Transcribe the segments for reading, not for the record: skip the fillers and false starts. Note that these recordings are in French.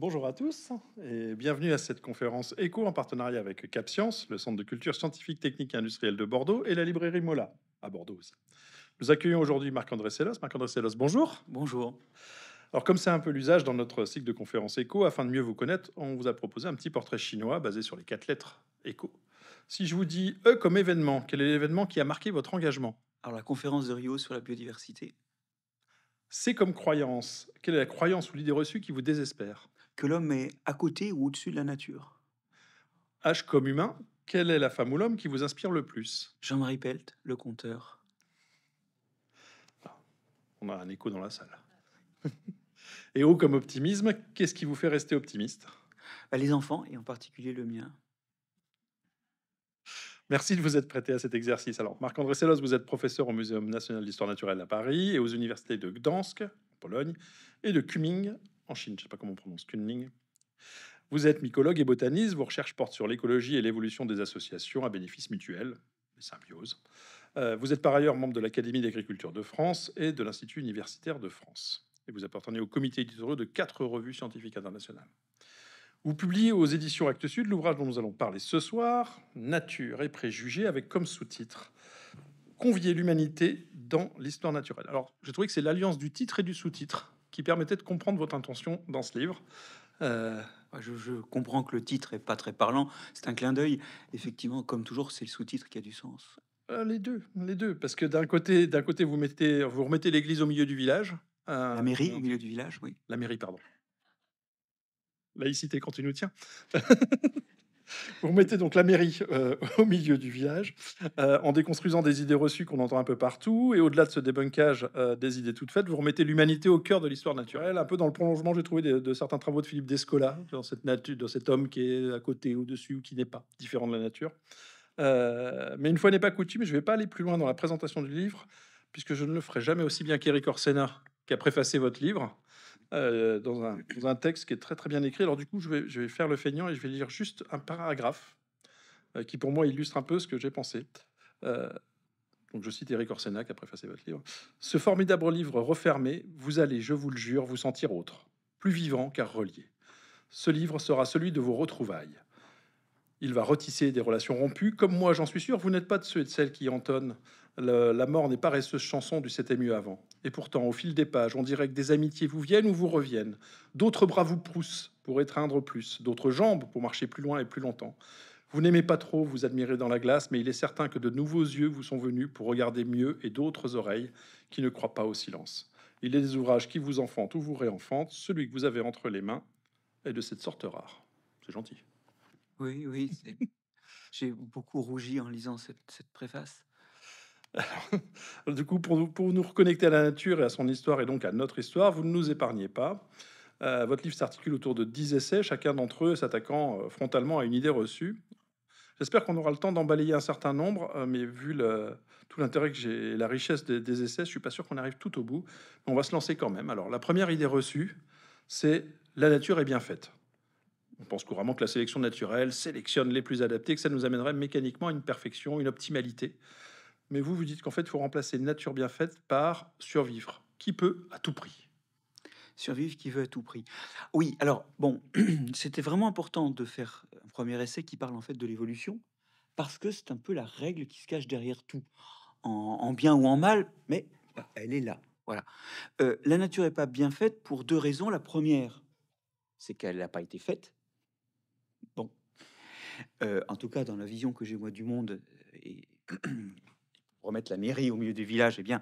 Bonjour à tous et bienvenue à cette conférence ECHO en partenariat avec Cap Sciences, le Centre de culture scientifique, technique et industrielle de Bordeaux et la librairie Mollat, à Bordeaux aussi. Nous accueillons aujourd'hui Marc-André Selosse. Marc-André Selosse, bonjour. Bonjour. Alors comme c'est un peu l'usage dans notre cycle de conférences ECHO, afin de mieux vous connaître, on vous a proposé un petit portrait chinois basé sur les 4 lettres ECHO. Si je vous dis E comme événement, quel est l'événement qui a marqué votre engagement? Alors la conférence de Rio sur la biodiversité. C comme croyance, quelle est la croyance ou l'idée reçue qui vous désespère? Que l'homme est à côté ou au-dessus de la nature. H comme humain, quelle est la femme ou l'homme qui vous inspire le plus? Jean-Marie Pelt, le conteur. On a un écho dans la salle. Et O comme optimisme, qu'est-ce qui vous fait rester optimiste? Les enfants, et en particulier le mien. Merci de vous être prêté à cet exercice. Alors, Marc-André Selosse, vous êtes professeur au Muséum national d'histoire naturelle à Paris et aux universités de Gdansk, en Pologne, et de Cumming, en Chine, je ne sais pas comment on prononce, Kunling. Vous êtes mycologue et botaniste, vos recherches portent sur l'écologie et l'évolution des associations à bénéfice mutuel, les symbioses. Vous êtes par ailleurs membre de l'Académie d'agriculture de France et de l'Institut universitaire de France. Et vous appartenez au comité éditorial de 4 revues scientifiques internationales. Vous publiez aux éditions Actes Sud l'ouvrage dont nous allons parler ce soir, Nature et préjugés, avec comme sous-titre Convier l'humanité dans l'histoire naturelle. Alors, j'ai trouvé que c'est l'alliance du titre et du sous-titre qui permettait de comprendre votre intention dans ce livre. Je comprends que le titre n'est pas très parlant, c'est un clin d'œil. Effectivement, comme toujours, c'est le sous-titre qui a du sens. Les deux, parce que d'un côté, vous remettez l'église au milieu du village. La mairie au milieu du village, oui. La mairie, pardon. Laïcité quand tu nous tiens. Vous remettez donc la mairie au milieu du village en déconstruisant des idées reçues qu'on entend un peu partout. Et au-delà de ce débunkage des idées toutes faites, vous remettez l'humanité au cœur de l'histoire naturelle, un peu dans le prolongement, j'ai trouvé, de certains travaux de Philippe Descola, dans cet homme qui est à côté, au-dessus, ou qui n'est pas différent de la nature. Mais une fois n'est pas coutume, je ne vais pas aller plus loin dans la présentation du livre, puisque je ne le ferai jamais aussi bien qu'Éric Orsenna, qui a préfacé votre livre. Dans un texte qui est très très bien écrit. Alors du coup, je vais faire le feignant et je vais lire juste un paragraphe qui pour moi illustre un peu ce que j'ai pensé. Donc je cite Éric Orsenna qui a préfacé votre livre. « Ce formidable livre refermé, vous allez, je vous le jure, vous sentir autre, plus vivant car relié. Ce livre sera celui de vos retrouvailles. Il va retisser des relations rompues. Comme moi, j'en suis sûr, vous n'êtes pas de ceux et de celles qui entonnent la mort n'est pas paresseuse chanson du C'était mieux avant. Et pourtant, au fil des pages, on dirait que des amitiés vous viennent ou vous reviennent. D'autres bras vous poussent pour étreindre plus, d'autres jambes pour marcher plus loin et plus longtemps. Vous n'aimez pas trop, vous admirez dans la glace, mais il est certain que de nouveaux yeux vous sont venus pour regarder mieux et d'autres oreilles qui ne croient pas au silence. Il est des ouvrages qui vous enfantent ou vous réenfantent. Celui que vous avez entre les mains est de cette sorte rare. » C'est gentil. Oui, j'ai beaucoup rougi en lisant cette préface. Alors, du coup, pour nous reconnecter à la nature et à son histoire et donc à notre histoire, vous ne nous épargnez pas. Votre livre s'articule autour de 10 essais, chacun d'entre eux s'attaquant frontalement à une idée reçue. J'espère qu'on aura le temps d'en balayer un certain nombre, mais vu tout l'intérêt que j'ai et la richesse des essais, je suis pas sûr qu'on arrive tout au bout. Mais on va se lancer quand même. Alors, la première idée reçue, c'est la nature est bien faite. On pense couramment que la sélection naturelle sélectionne les plus adaptés, que ça nous amènerait mécaniquement à une perfection, une optimalité. Mais vous dites qu'en fait, il faut remplacer nature bien faite par survivre. Qui peut à tout prix? Survivre qui veut à tout prix. Oui, alors, bon, c'était vraiment important de faire un premier essai qui parle en fait de l'évolution, parce que c'est un peu la règle qui se cache derrière tout, en bien ou en mal, mais elle est là. Voilà. La nature n'est pas bien faite pour 2 raisons. La première, c'est qu'elle n'a pas été faite. Bon. En tout cas, dans la vision que j'ai moi du monde, et remettre la mairie au milieu du village, eh bien,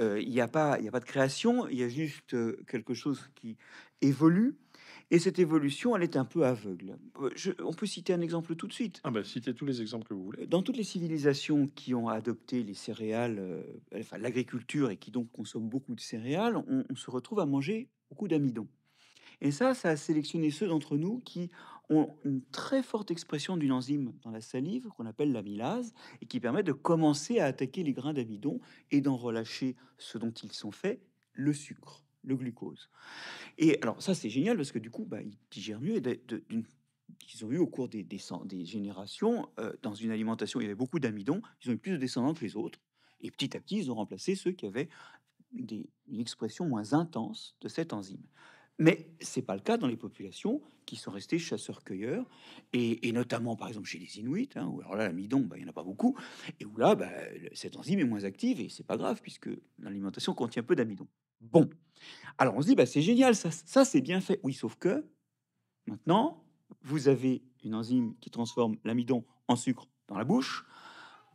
il n'y a pas de création, il y a juste quelque chose qui évolue, et cette évolution, elle est un peu aveugle. On peut citer un exemple tout de suite. Citez tous les exemples que vous voulez. Dans toutes les civilisations qui ont adopté les céréales, l'agriculture, et qui donc consomment beaucoup de céréales, on se retrouve à manger beaucoup d'amidon. Et ça a sélectionné ceux d'entre nous qui ont une très forte expression d'une enzyme dans la salive qu'on appelle l'amylase et qui permet de commencer à attaquer les grains d'amidon et d'en relâcher ce dont ils sont faits, le sucre, le glucose. Et alors ça, c'est génial parce que du coup, ils digèrent mieux. Et ils ont eu au cours des générations, dans une alimentation où il y avait beaucoup d'amidon, ils ont eu plus de descendants que les autres. Et petit à petit, ils ont remplacé ceux qui avaient une expression moins intense de cette enzyme. Mais ce n'est pas le cas dans les populations qui sont restées chasseurs-cueilleurs, et notamment, par exemple, chez les Inuits, hein, où alors là, l'amidon, il n'y en a pas beaucoup, et où là, cette enzyme est moins active, et c'est pas grave, puisque l'alimentation contient peu d'amidon. Bon, alors on se dit, c'est génial, ça c'est bien fait. Oui, sauf que, maintenant, vous avez une enzyme qui transforme l'amidon en sucre dans la bouche,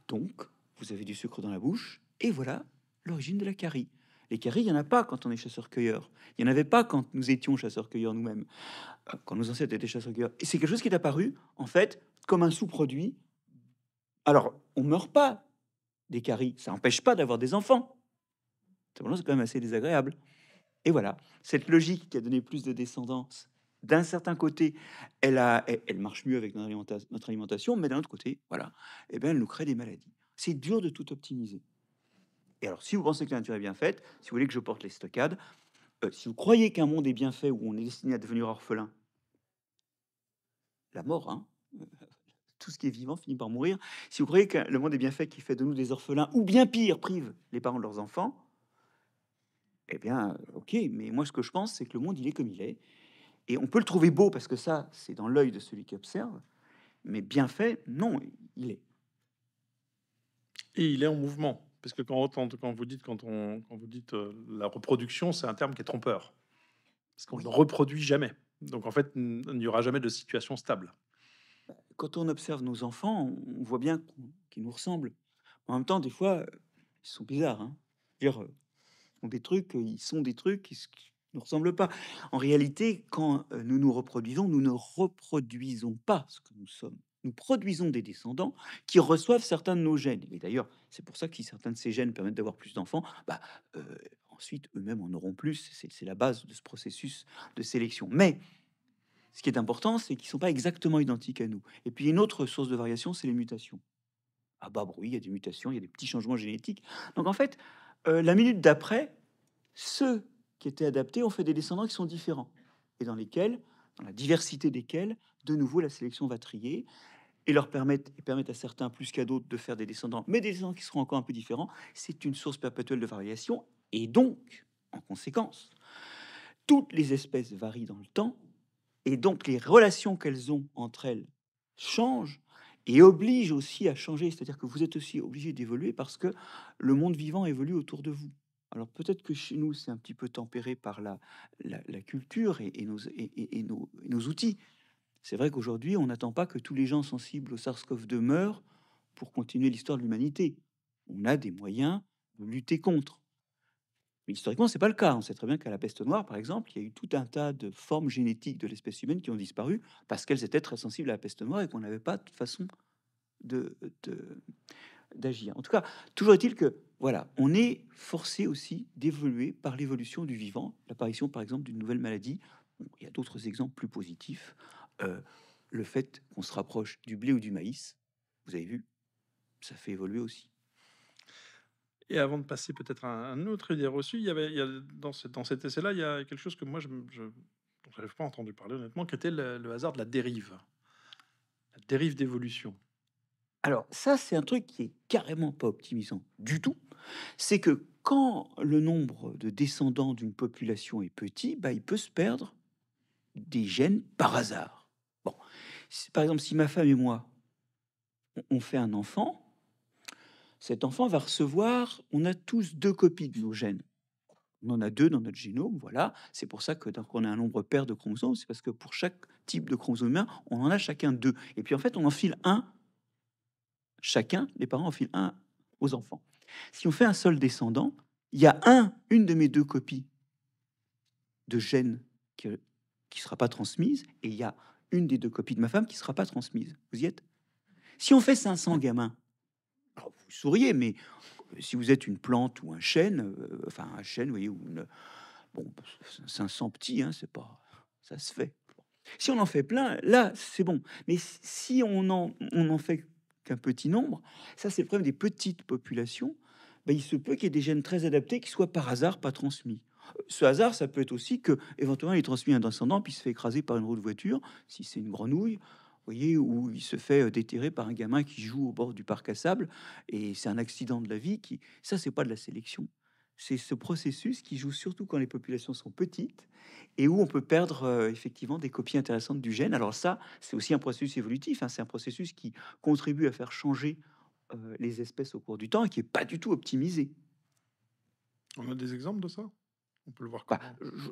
donc vous avez du sucre dans la bouche, et voilà l'origine de la carie. Les caries, il n'y en a pas quand on est chasseur-cueilleur. Il n'y en avait pas quand nous étions chasseurs-cueilleurs nous-mêmes, quand nos ancêtres étaient chasseurs-cueilleurs. Et c'est quelque chose qui est apparu, en fait, comme un sous-produit. Alors, on ne meurt pas des caries. Ça n'empêche pas d'avoir des enfants. C'est quand même assez désagréable. Et voilà, cette logique qui a donné plus de descendance, d'un certain côté, elle marche mieux avec notre alimentation, mais d'un autre côté, voilà, elle nous crée des maladies. C'est dur de tout optimiser. Et alors, si vous pensez que la nature est bien faite, si vous voulez que je porte les stockades, si vous croyez qu'un monde est bien fait où on est destiné à devenir orphelin, la mort, hein, tout ce qui est vivant finit par mourir. Si vous croyez que le monde est bien fait, qui fait de nous des orphelins, ou bien pire, prive les parents de leurs enfants, eh bien, ok, mais moi, ce que je pense, c'est que le monde, il est comme il est. Et on peut le trouver beau, parce que ça, c'est dans l'œil de celui qui observe, mais bien fait, non, il est. Et il est en mouvement. Parce que quand vous dites la reproduction, c'est un terme qui est trompeur. Parce qu'on ne reproduit jamais. Donc, en fait, il n'y aura jamais de situation stable. Quand on observe nos enfants, on voit bien qu'ils nous ressemblent. En même temps, des fois, ils sont bizarres. Hein. Ils sont des trucs qui ne nous ressemblent pas. En réalité, quand nous reproduisons, nous ne reproduisons pas ce que nous sommes. Nous produisons des descendants qui reçoivent certains de nos gènes. Et d'ailleurs, c'est pour ça que si certains de ces gènes permettent d'avoir plus d'enfants, ensuite, eux-mêmes en auront plus. C'est la base de ce processus de sélection. Mais ce qui est important, c'est qu'ils ne sont pas exactement identiques à nous. Et puis, une autre source de variation, c'est les mutations. Ah bah oui, il y a des mutations, il y a des petits changements génétiques. Donc, en fait, la minute d'après, ceux qui étaient adaptés ont fait des descendants qui sont différents et dans la diversité desquels, de nouveau, la sélection va trier et leur permettre à certains plus qu'à d'autres de faire des descendants, mais des descendants qui seront encore un peu différents. C'est une source perpétuelle de variation et donc, en conséquence, toutes les espèces varient dans le temps et donc les relations qu'elles ont entre elles changent et obligent aussi à changer. C'est-à-dire que vous êtes aussi obligé d'évoluer parce que le monde vivant évolue autour de vous. Alors peut-être que chez nous, c'est un petit peu tempéré par la culture et nos outils. C'est vrai qu'aujourd'hui, on n'attend pas que tous les gens sensibles au SARS-CoV-2 meurent pour continuer l'histoire de l'humanité. On a des moyens de lutter contre. Mais historiquement, ce n'est pas le cas. On sait très bien qu'à la peste noire, par exemple, il y a eu tout un tas de formes génétiques de l'espèce humaine qui ont disparu parce qu'elles étaient très sensibles à la peste noire et qu'on n'avait pas de façon d'agir. En tout cas, toujours est-il que, voilà, on est forcé aussi d'évoluer par l'évolution du vivant, l'apparition, par exemple, d'une nouvelle maladie. Bon, il y a d'autres exemples plus positifs. Le fait qu'on se rapproche du blé ou du maïs, vous avez vu, ça fait évoluer aussi. Et avant de passer peut-être à un autre idée reçue, dans cet essai-là, il y a quelque chose que moi, je n'avais pas entendu parler honnêtement, qui était le hasard de la dérive d'évolution. Alors ça, c'est un truc qui est carrément pas optimisant du tout. C'est que quand le nombre de descendants d'une population est petit, il peut se perdre des gènes par hasard. Bon, par exemple, si ma femme et moi, on fait un enfant, cet enfant va recevoir, on a tous 2 copies de nos gènes. On en a 2 dans notre génome, voilà. C'est pour ça que qu'on a un nombre pair de chromosomes, c'est parce que pour chaque type de chromosome humain, on en a chacun 2. Et puis en fait, on enfile un, chacun, les parents enfilent un aux enfants. Si on fait un seul descendant, il y a une de mes 2 copies de gènes qui ne sera pas transmise, et il y a une des 2 copies de ma femme qui ne sera pas transmise. Vous y êtes? Si on fait 500 gamins, alors vous souriez, mais si vous êtes une plante ou un chêne, vous voyez, bon, 500 petits, hein, c'est pas... ça se fait. Si on en fait plein, là, c'est bon. Mais si on en fait qu'un petit nombre, ça, c'est le problème des petites populations, il se peut qu'il y ait des gènes très adaptés qui soient par hasard pas transmis. Ce hasard, ça peut être aussi que éventuellement il transmet un descendant, puis il se fait écraser par une roue de voiture, si c'est une grenouille, vous voyez, ou il se fait déterrer par un gamin qui joue au bord du parc à sable, et c'est un accident de la vie. Ça, c'est pas de la sélection, C'est ce processus qui joue surtout quand les populations sont petites et où on peut perdre effectivement des copies intéressantes du gène. Alors ça, c'est aussi un processus évolutif, hein, c'est un processus qui contribue à faire changer les espèces au cours du temps et qui n'est pas du tout optimisé. On a des exemples de ça? On peut le voir. Bah,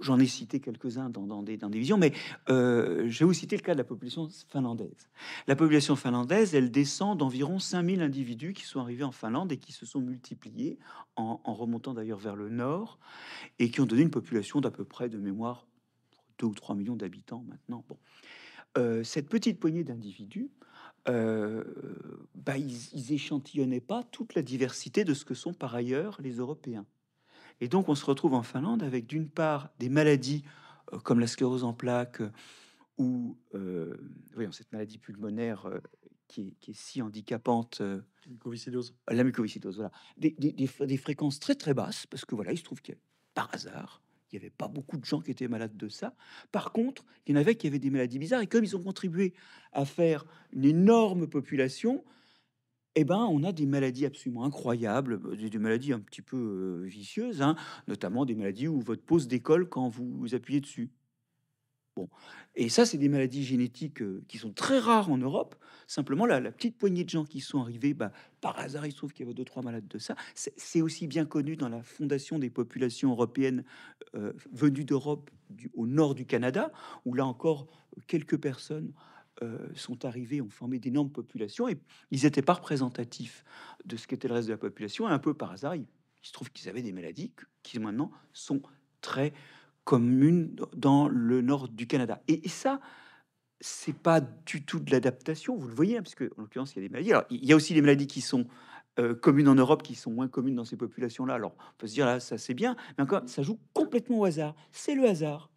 j'en ai cité quelques-uns dans des visions, mais je vais vous citer le cas de la population finlandaise. La population finlandaise, elle descend d'environ 5000 individus qui sont arrivés en Finlande et qui se sont multipliés en remontant d'ailleurs vers le nord et qui ont donné une population d'à peu près, de mémoire, 2 ou 3 millions d'habitants maintenant. Bon. Cette petite poignée d'individus, ils échantillonnaient pas toute la diversité de ce que sont par ailleurs les Européens. Et donc, on se retrouve en Finlande avec, d'une part, des maladies comme la sclérose en plaques ou cette maladie pulmonaire qui est si handicapante. La mucoviscidose. La mucoviscidose, voilà. Des fréquences très, très basses, parce que, voilà, il se trouve que, par hasard, il n'y avait pas beaucoup de gens qui étaient malades de ça. Par contre, il y en avait qui avaient des maladies bizarres. Et comme ils ont contribué à faire une énorme population... Eh ben, on a des maladies absolument incroyables, des maladies un petit peu vicieuses, hein, notamment des maladies où votre peau se décolle quand vous appuyez dessus. Bon. Et ça, c'est des maladies génétiques qui sont très rares en Europe. Simplement, la petite poignée de gens qui sont arrivés, par hasard, il se trouve qu'il y avait 2 ou 3 malades de ça. C'est aussi bien connu dans la fondation des populations européennes venues d'Europe au nord du Canada, où là encore, quelques personnes... sont arrivés, ont formé d'énormes populations et ils n'étaient pas représentatifs de ce qu'était le reste de la population. Et un peu par hasard, il se trouve qu'ils avaient des maladies qui maintenant sont très communes dans le nord du Canada. Et ça, c'est pas du tout de l'adaptation, vous le voyez, hein, parce qu'en l'occurrence, il y a des maladies. Alors, il y a aussi des maladies qui sont communes en Europe, qui sont moins communes dans ces populations-là. Alors, on peut se dire, là, ça c'est bien, mais encore, ça joue complètement au hasard. C'est le hasard.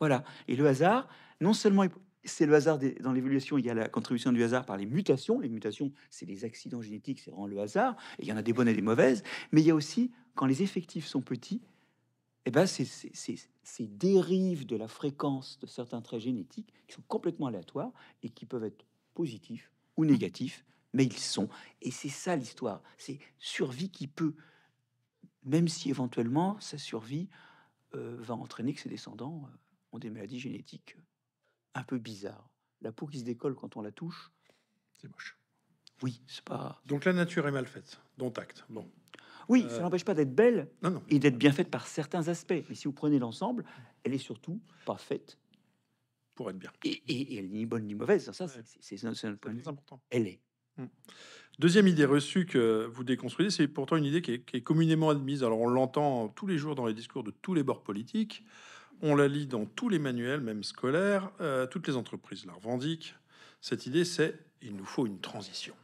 Voilà. Et le hasard, non seulement... C'est le hasard dans l'évolution. Il y a la contribution du hasard par les mutations. Les mutations, c'est des accidents génétiques, c'est vraiment le hasard. Et il y en a des bonnes et des mauvaises. Mais il y a aussi, quand les effectifs sont petits, ces dérives de la fréquence de certains traits génétiques qui sont complètement aléatoires et qui peuvent être positifs ou négatifs, mais ils sont. Et c'est ça l'histoire. C'est survie qui peut, même si éventuellement sa survie va entraîner que ses descendants ont des maladies génétiques un peu bizarre. La peau qui se décolle quand on la touche, c'est moche. Oui, c'est pas... Donc la nature est mal faite, dont acte. Bon. Oui, ça n'empêche pas d'être belle et d'être bien faite par certains aspects. Mais si vous prenez l'ensemble, elle est surtout pas faite pour être bien. Et elle n'est ni bonne ni mauvaise. Ça, c'est notre point de vue. Important. Elle est. Deuxième idée reçue que vous déconstruisez, c'est pourtant une idée qui est communément admise. Alors on l'entend tous les jours dans les discours de tous les bords politiques. On la lit dans tous les manuels, même scolaires. Toutes les entreprises la revendiquent. Cette idée, c'est il nous faut une transition.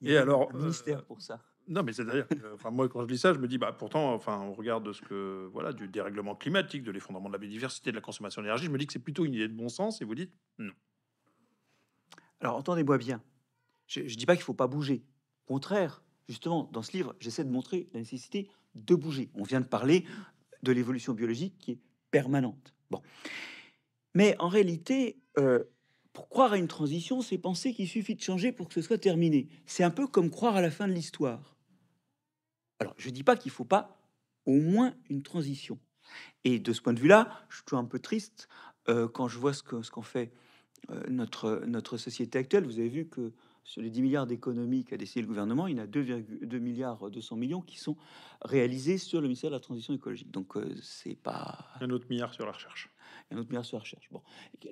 Il y a un ministère pour ça. Non, mais c'est-à-dire, moi, quand je lis ça, je me dis, pourtant, on regarde ce que, voilà, du dérèglement climatique, de l'effondrement de la biodiversité, de la consommation d'énergie. Je me dis que c'est plutôt une idée de bon sens. Et vous dites non. Alors, entendez-moi bien. Je dis pas qu'il faut pas bouger. Au contraire, justement, dans ce livre, j'essaie de montrer la nécessité de bouger. On vient de parler de l'évolution biologique qui est permanente. Bon. Mais en réalité, pour croire à une transition, c'est penser qu'il suffit de changer pour que ce soit terminé. C'est un peu comme croire à la fin de l'histoire. Alors, je ne dis pas qu'il ne faut pas au moins une transition. Et de ce point de vue-là, je suis toujours un peu triste quand je vois ce qu'en fait notre société actuelle. Vous avez vu que sur les 10 milliards d'économies qu'a décidé le gouvernement, il y en a 2,2 milliards qui sont réalisés sur le ministère de la Transition écologique. Donc, c'est pas... Un autre milliard sur la recherche. Un autre milliard sur la recherche. Bon.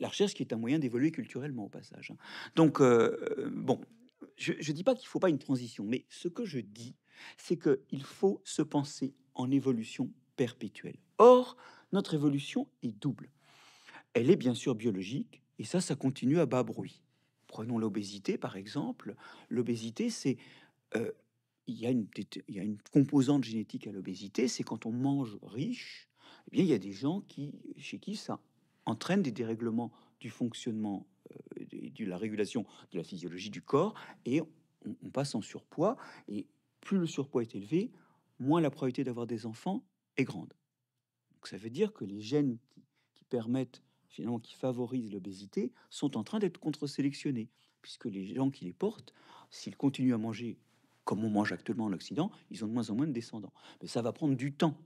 La recherche qui est un moyen d'évoluer culturellement, au passage. Donc, je dis pas qu'il faut pas une transition, mais ce que je dis, c'est qu'il faut se penser en évolution perpétuelle. Or, notre évolution est double. Elle est bien sûr biologique, et ça continue à bas bruit. Prenons l'obésité, par exemple. L'obésité, c'est... Il y a une composante génétique à l'obésité, c'est quand on mange riche, eh bien, il y a des gens chez qui ça entraîne des dérèglements du fonctionnement, de la régulation de la physiologie du corps, et on passe en surpoids. Et plus le surpoids est élevé, moins la probabilité d'avoir des enfants est grande. Donc ça veut dire que les gènes qui permettent... finalement, qui favorisent l'obésité, sont en train d'être contre-sélectionnés, puisque les gens qui les portent, s'ils continuent à manger comme on mange actuellement en Occident, ils ont de moins en moins de descendants. Mais ça va prendre du temps.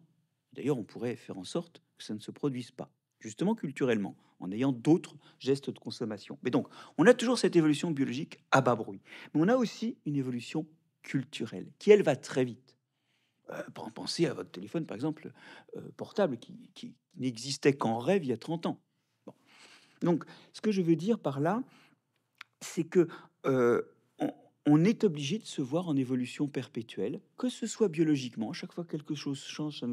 D'ailleurs, on pourrait faire en sorte que ça ne se produise pas, justement culturellement, en ayant d'autres gestes de consommation. Mais donc, on a toujours cette évolution biologique à bas bruit. Mais on a aussi une évolution culturelle, qui, elle, va très vite. Pensez à votre téléphone, par exemple, portable, qui n'existait qu'en rêve il y a 30 ans. Bon. Donc, ce que je veux dire par là, c'est que on est obligé de se voir en évolution perpétuelle, que ce soit biologiquement. Chaque fois que quelque chose change,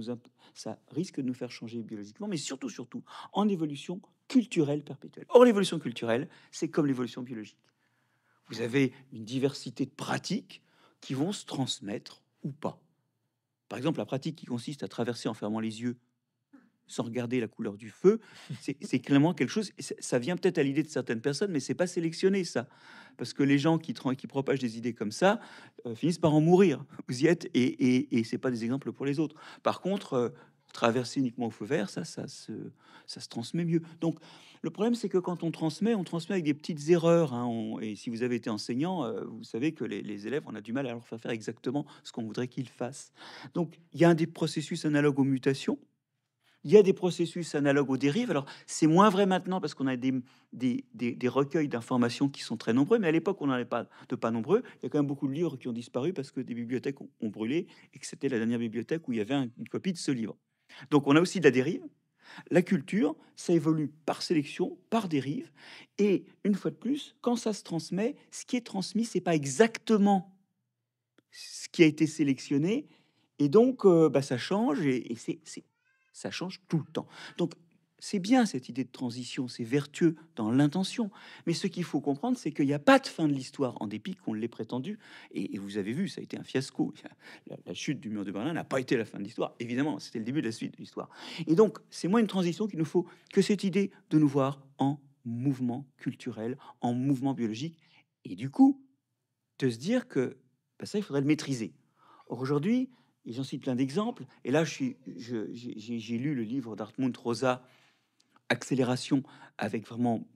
ça risque de nous faire changer biologiquement, mais surtout, en évolution culturelle perpétuelle. Or, l'évolution culturelle, c'est comme l'évolution biologique. Vous avez une diversité de pratiques qui vont se transmettre ou pas. Par exemple, la pratique qui consiste à traverser en fermant les yeux sans regarder la couleur du feu, c'est clairement quelque chose, ça vient peut-être à l'idée de certaines personnes, mais c'est pas sélectionné, ça. Parce que les gens qui propagent des idées comme ça finissent par en mourir. Vous y êtes, et c'est pas des exemples pour les autres. Par contre, traverser uniquement au feu vert, ça se transmet mieux. Donc, le problème, c'est que quand on transmet avec des petites erreurs. Hein, et si vous avez été enseignant, vous savez que les élèves, on a du mal à leur faire faire exactement ce qu'on voudrait qu'ils fassent. Donc, il y a des processus analogues aux mutations, il y a des processus analogues aux dérives. Alors, c'est moins vrai maintenant parce qu'on a des recueils d'informations qui sont très nombreux, mais à l'époque, on n'en avait pas nombreux. Il y a quand même beaucoup de livres qui ont disparu parce que des bibliothèques ont brûlé et que c'était la dernière bibliothèque où il y avait une copie de ce livre. Donc, on a aussi de la dérive. La culture, ça évolue par sélection, par dérive. Et une fois de plus, quand ça se transmet, ce qui est transmis, c'est pas exactement ce qui a été sélectionné. Et donc, ça change et ça change tout le temps. Donc, c'est bien cette idée de transition, c'est vertueux dans l'intention. Mais ce qu'il faut comprendre, c'est qu'il n'y a pas de fin de l'histoire, en dépit qu'on l'ait prétendu. Et vous avez vu, ça a été un fiasco. La chute du mur de Berlin n'a pas été la fin de l'histoire. Évidemment, c'était le début de la suite de l'histoire. Et donc, c'est moins une transition qu'il nous faut que cette idée de nous voir en mouvement culturel, en mouvement biologique. Et du coup, de se dire que ça, il faudrait le maîtriser. Or, aujourd'hui, et j'en cite plein d'exemples, et là, j'ai lu le livre d'Hartmut Rosa, Accélération, avec vraiment,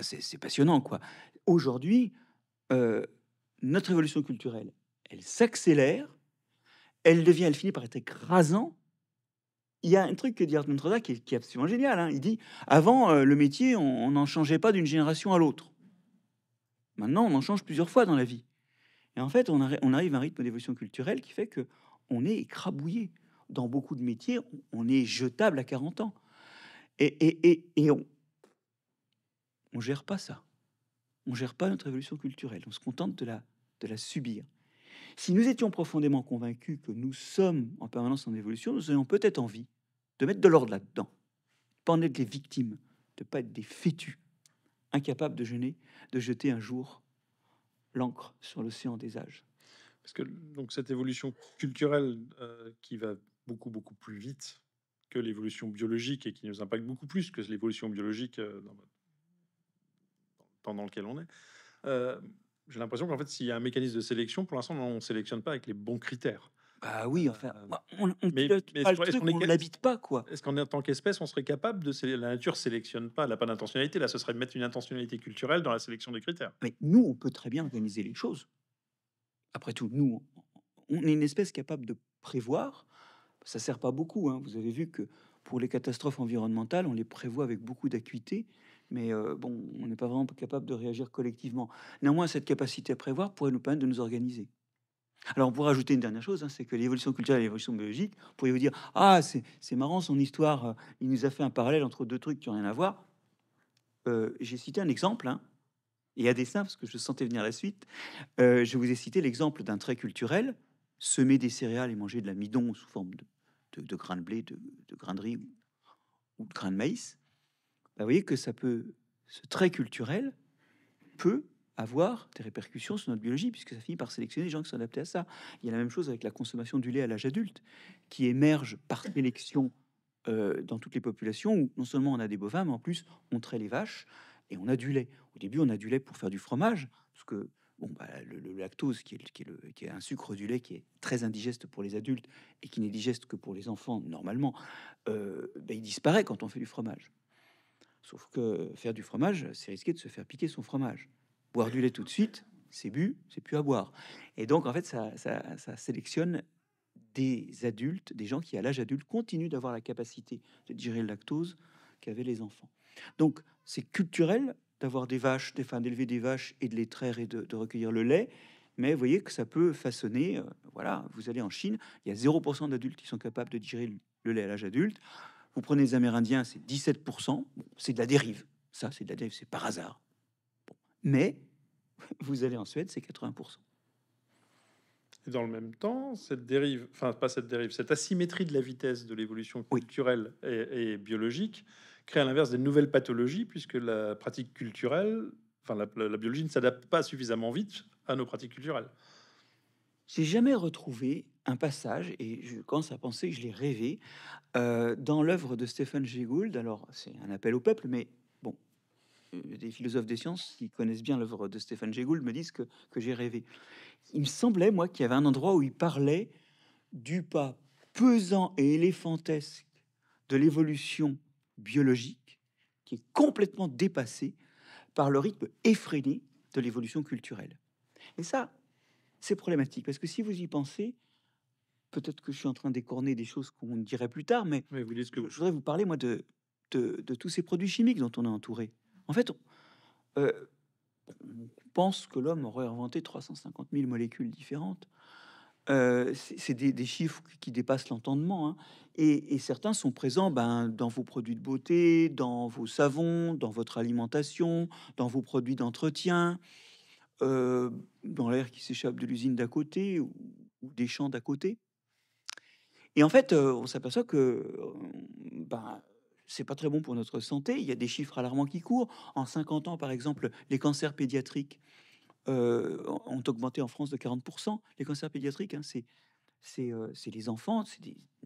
c'est passionnant, quoi. Aujourd'hui, notre évolution culturelle, elle s'accélère, elle finit par être écrasante. Il y a un truc que dit Hartmut Rosa qui est absolument génial, hein. Il dit, avant, le métier, on n'en changeait pas d'une génération à l'autre. Maintenant, on en change plusieurs fois dans la vie. Et en fait, on arrive à un rythme d'évolution culturelle qui fait que on est écrabouillé. Dans beaucoup de métiers, on est jetable à 40 ans. Et on gère pas ça. On gère pas notre évolution culturelle. On se contente de la subir. Si nous étions profondément convaincus que nous sommes en permanence en évolution, nous aurions peut-être envie de mettre de l'ordre là-dedans, de pas en être les victimes, de pas être des fétus, incapables de jeter un jour l'ancre sur l'océan des âges. Parce que donc cette évolution culturelle qui va beaucoup plus vite que l'évolution biologique et qui nous impacte beaucoup plus que l'évolution biologique dans le temps dans lequel on est. J'ai l'impression qu'en fait, s'il y a un mécanisme de sélection, pour l'instant, on ne sélectionne pas avec les bons critères. Bah oui, enfin, on pilote pas le truc, on l'habite pas, quoi. Est-ce qu'en tant qu'espèce, on serait capable de... La nature sélectionne pas, elle n'a pas d'intentionnalité. Là, ce serait mettre une intentionnalité culturelle dans la sélection des critères. Mais nous, on peut très bien organiser les choses. Après tout, nous, on est une espèce capable de prévoir. Ça sert pas beaucoup, hein. Vous avez vu que pour les catastrophes environnementales, on les prévoit avec beaucoup d'acuité, mais on n'est pas vraiment capable de réagir collectivement. Néanmoins, cette capacité à prévoir pourrait nous permettre de nous organiser. Alors, pour ajouter une dernière chose, hein, c'est que l'évolution culturelle et l'évolution biologique, vous pourriez vous dire, ah, c'est marrant, son histoire, il nous a fait un parallèle entre deux trucs qui n'ont rien à voir. J'ai cité un exemple, hein, et à dessein, parce que je sentais venir la suite. Je vous ai cité l'exemple d'un trait culturel, semer des céréales et manger de l'amidon sous forme de grains de blé, de grains de riz ou de grains de maïs. Vous voyez que ce trait culturel peut avoir des répercussions sur notre biologie, puisque ça finit par sélectionner les gens qui sont adaptés à ça. Il y a la même chose avec la consommation du lait à l'âge adulte, qui émerge par sélection dans toutes les populations, où non seulement on a des bovins, mais en plus on traite les vaches et on a du lait. Au début, on a du lait pour faire du fromage, parce que le lactose, qui est un sucre du lait qui est très indigeste pour les adultes et qui n'est digeste que pour les enfants normalement, il disparaît quand on fait du fromage. Sauf que faire du fromage, c'est risquer de se faire piquer son fromage. Boire du lait tout de suite, c'est bu, c'est plus à boire. Et donc, en fait, ça sélectionne des adultes, des gens qui, à l'âge adulte, continuent d'avoir la capacité de digérer le lactose qu'avaient les enfants. Donc, c'est culturel d'avoir des vaches, d'élever des vaches et de les traire et de recueillir le lait. Mais vous voyez que ça peut façonner... voilà, vous allez en Chine, il y a 0% d'adultes qui sont capables de digérer le lait à l'âge adulte. Vous prenez les Amérindiens, c'est 17%. Bon, c'est de la dérive. Ça, c'est de la dérive, c'est par hasard. Bon. Mais vous allez en Suède, c'est 80%. Et dans le même temps, cette dérive, enfin pas cette dérive, cette asymétrie de la vitesse de l'évolution culturelle et biologique crée à l'inverse des nouvelles pathologies, puisque la pratique culturelle, enfin la biologie ne s'adapte pas suffisamment vite à nos pratiques culturelles. J'ai jamais retrouvé un passage, et je commence à penser que je l'ai rêvé, dans l'œuvre de Stephen Jay Gould. Alors, c'est un appel au peuple, mais bon, des philosophes des sciences qui connaissent bien l'œuvre de Stephen Jay Gould me disent que j'ai rêvé. Il me semblait, moi, qu'il y avait un endroit où il parlait du pas pesant et éléphantesque de l'évolution biologique, qui est complètement dépassé par le rythme effréné de l'évolution culturelle. Et ça, c'est problématique, parce que si vous y pensez, peut-être que je suis en train d'écorner des choses qu'on dirait plus tard, mais vous dites que... je voudrais vous parler, moi, de tous ces produits chimiques dont on est entouré. En fait, on pense que l'homme aurait inventé 350 000 molécules différentes. C'est des chiffres qui dépassent l'entendement, hein. Et certains sont présents dans vos produits de beauté, dans vos savons, dans votre alimentation, dans vos produits d'entretien, dans l'air qui s'échappe de l'usine d'à côté ou des champs d'à côté. Et en fait, on s'aperçoit que c'est pas très bon pour notre santé. Il y a des chiffres alarmants qui courent. En 50 ans, par exemple, les cancers pédiatriques ont augmenté en France de 40%. Les cancers pédiatriques, hein, c'est les enfants.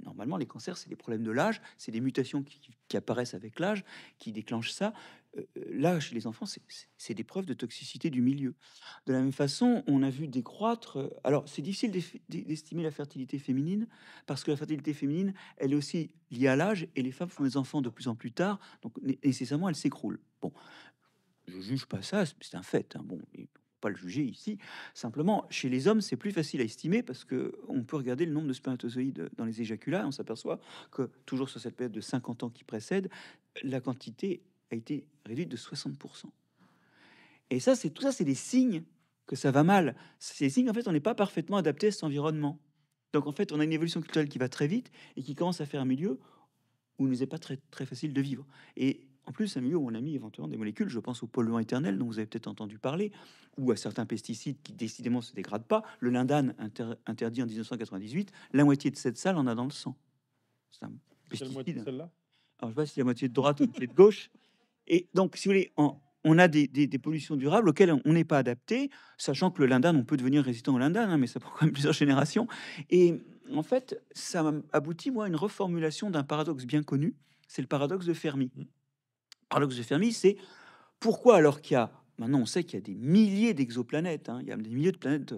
Normalement, les cancers, c'est des problèmes de l'âge. C'est des mutations qui apparaissent avec l'âge, qui déclenchent ça. Là, chez les enfants, c'est des preuves de toxicité du milieu. De la même façon, on a vu décroître... alors, c'est difficile d'estimer la fertilité féminine, parce que la fertilité féminine, elle est aussi liée à l'âge, et les femmes font des enfants de plus en plus tard, donc nécessairement, elles s'écroulent. Bon, je juge pas ça, c'est un fait, hein. Bon, et pas le juger ici. Simplement, chez les hommes, c'est plus facile à estimer parce que on peut regarder le nombre de spermatozoïdes dans les éjaculats et on s'aperçoit que, toujours sur cette période de 50 ans qui précède, la quantité a été réduite de 60%. Et ça, c'est tout ça, c'est des signes que ça va mal. C'est des signes, en fait, on n'est pas parfaitement adapté à cet environnement. Donc, en fait, on a une évolution culturelle qui va très vite et qui commence à faire un milieu où il nous est pas très facile de vivre. Et en plus, un milieu où on a mis éventuellement des molécules, je pense aux polluants éternels dont vous avez peut-être entendu parler, ou à certains pesticides qui décidément se dégradent pas. Le lindane interdit en 1998, la moitié de cette salle en a dans le sang. C'est un pesticide. Alors, je ne sais pas si la moitié de droite ou de gauche. Et donc, si vous voulez, on a des pollutions durables auxquelles on n'est pas adapté, sachant que le lindane, on peut devenir résistant au lindane, hein, mais ça prend quand même plusieurs générations. Et en fait, ça aboutit, moi, à une reformulation d'un paradoxe bien connu, c'est le paradoxe de Fermi. Le paradoxe de Fermi, c'est pourquoi, alors qu'il y a, maintenant on sait qu'il y a des milliers d'exoplanètes, hein, il y a des milliers de planètes,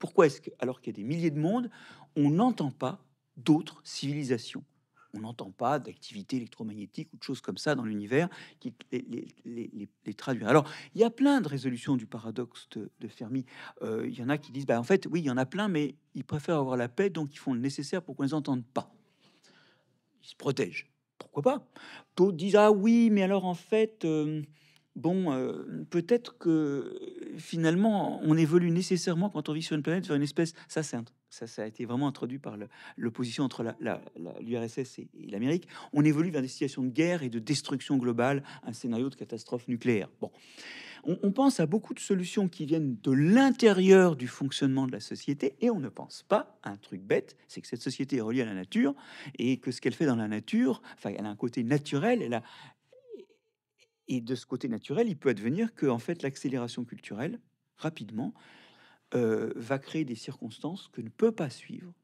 pourquoi est-ce que, alors qu'il y a des milliers de mondes, on n'entend pas d'autres civilisations ? On n'entend pas d'activité électromagnétique ou de choses comme ça dans l'univers qui les traduit. Alors, il y a plein de résolutions du paradoxe de Fermi. Il y en a qui disent, en fait, oui, il y en a plein, mais ils préfèrent avoir la paix, donc ils font le nécessaire pour qu'on les entende pas. Ils se protègent. Pourquoi pas? D'autres disent, ah oui, mais alors, en fait, peut-être que, finalement, on évolue nécessairement, quand on vit sur une planète, vers une espèce sainte. Ça a été vraiment introduit par l'opposition entre l'URSS et l'Amérique. On évolue vers des situations de guerre et de destruction globale, un scénario de catastrophe nucléaire. Bon, on pense à beaucoup de solutions qui viennent de l'intérieur du fonctionnement de la société et on ne pense pas à un truc bête, c'est que cette société est reliée à la nature et que ce qu'elle fait dans la nature, enfin, elle a un côté naturel, et de ce côté naturel, il peut advenir que, en fait, l'accélération culturelle, rapidement, va créer des circonstances que ne peut pas suivre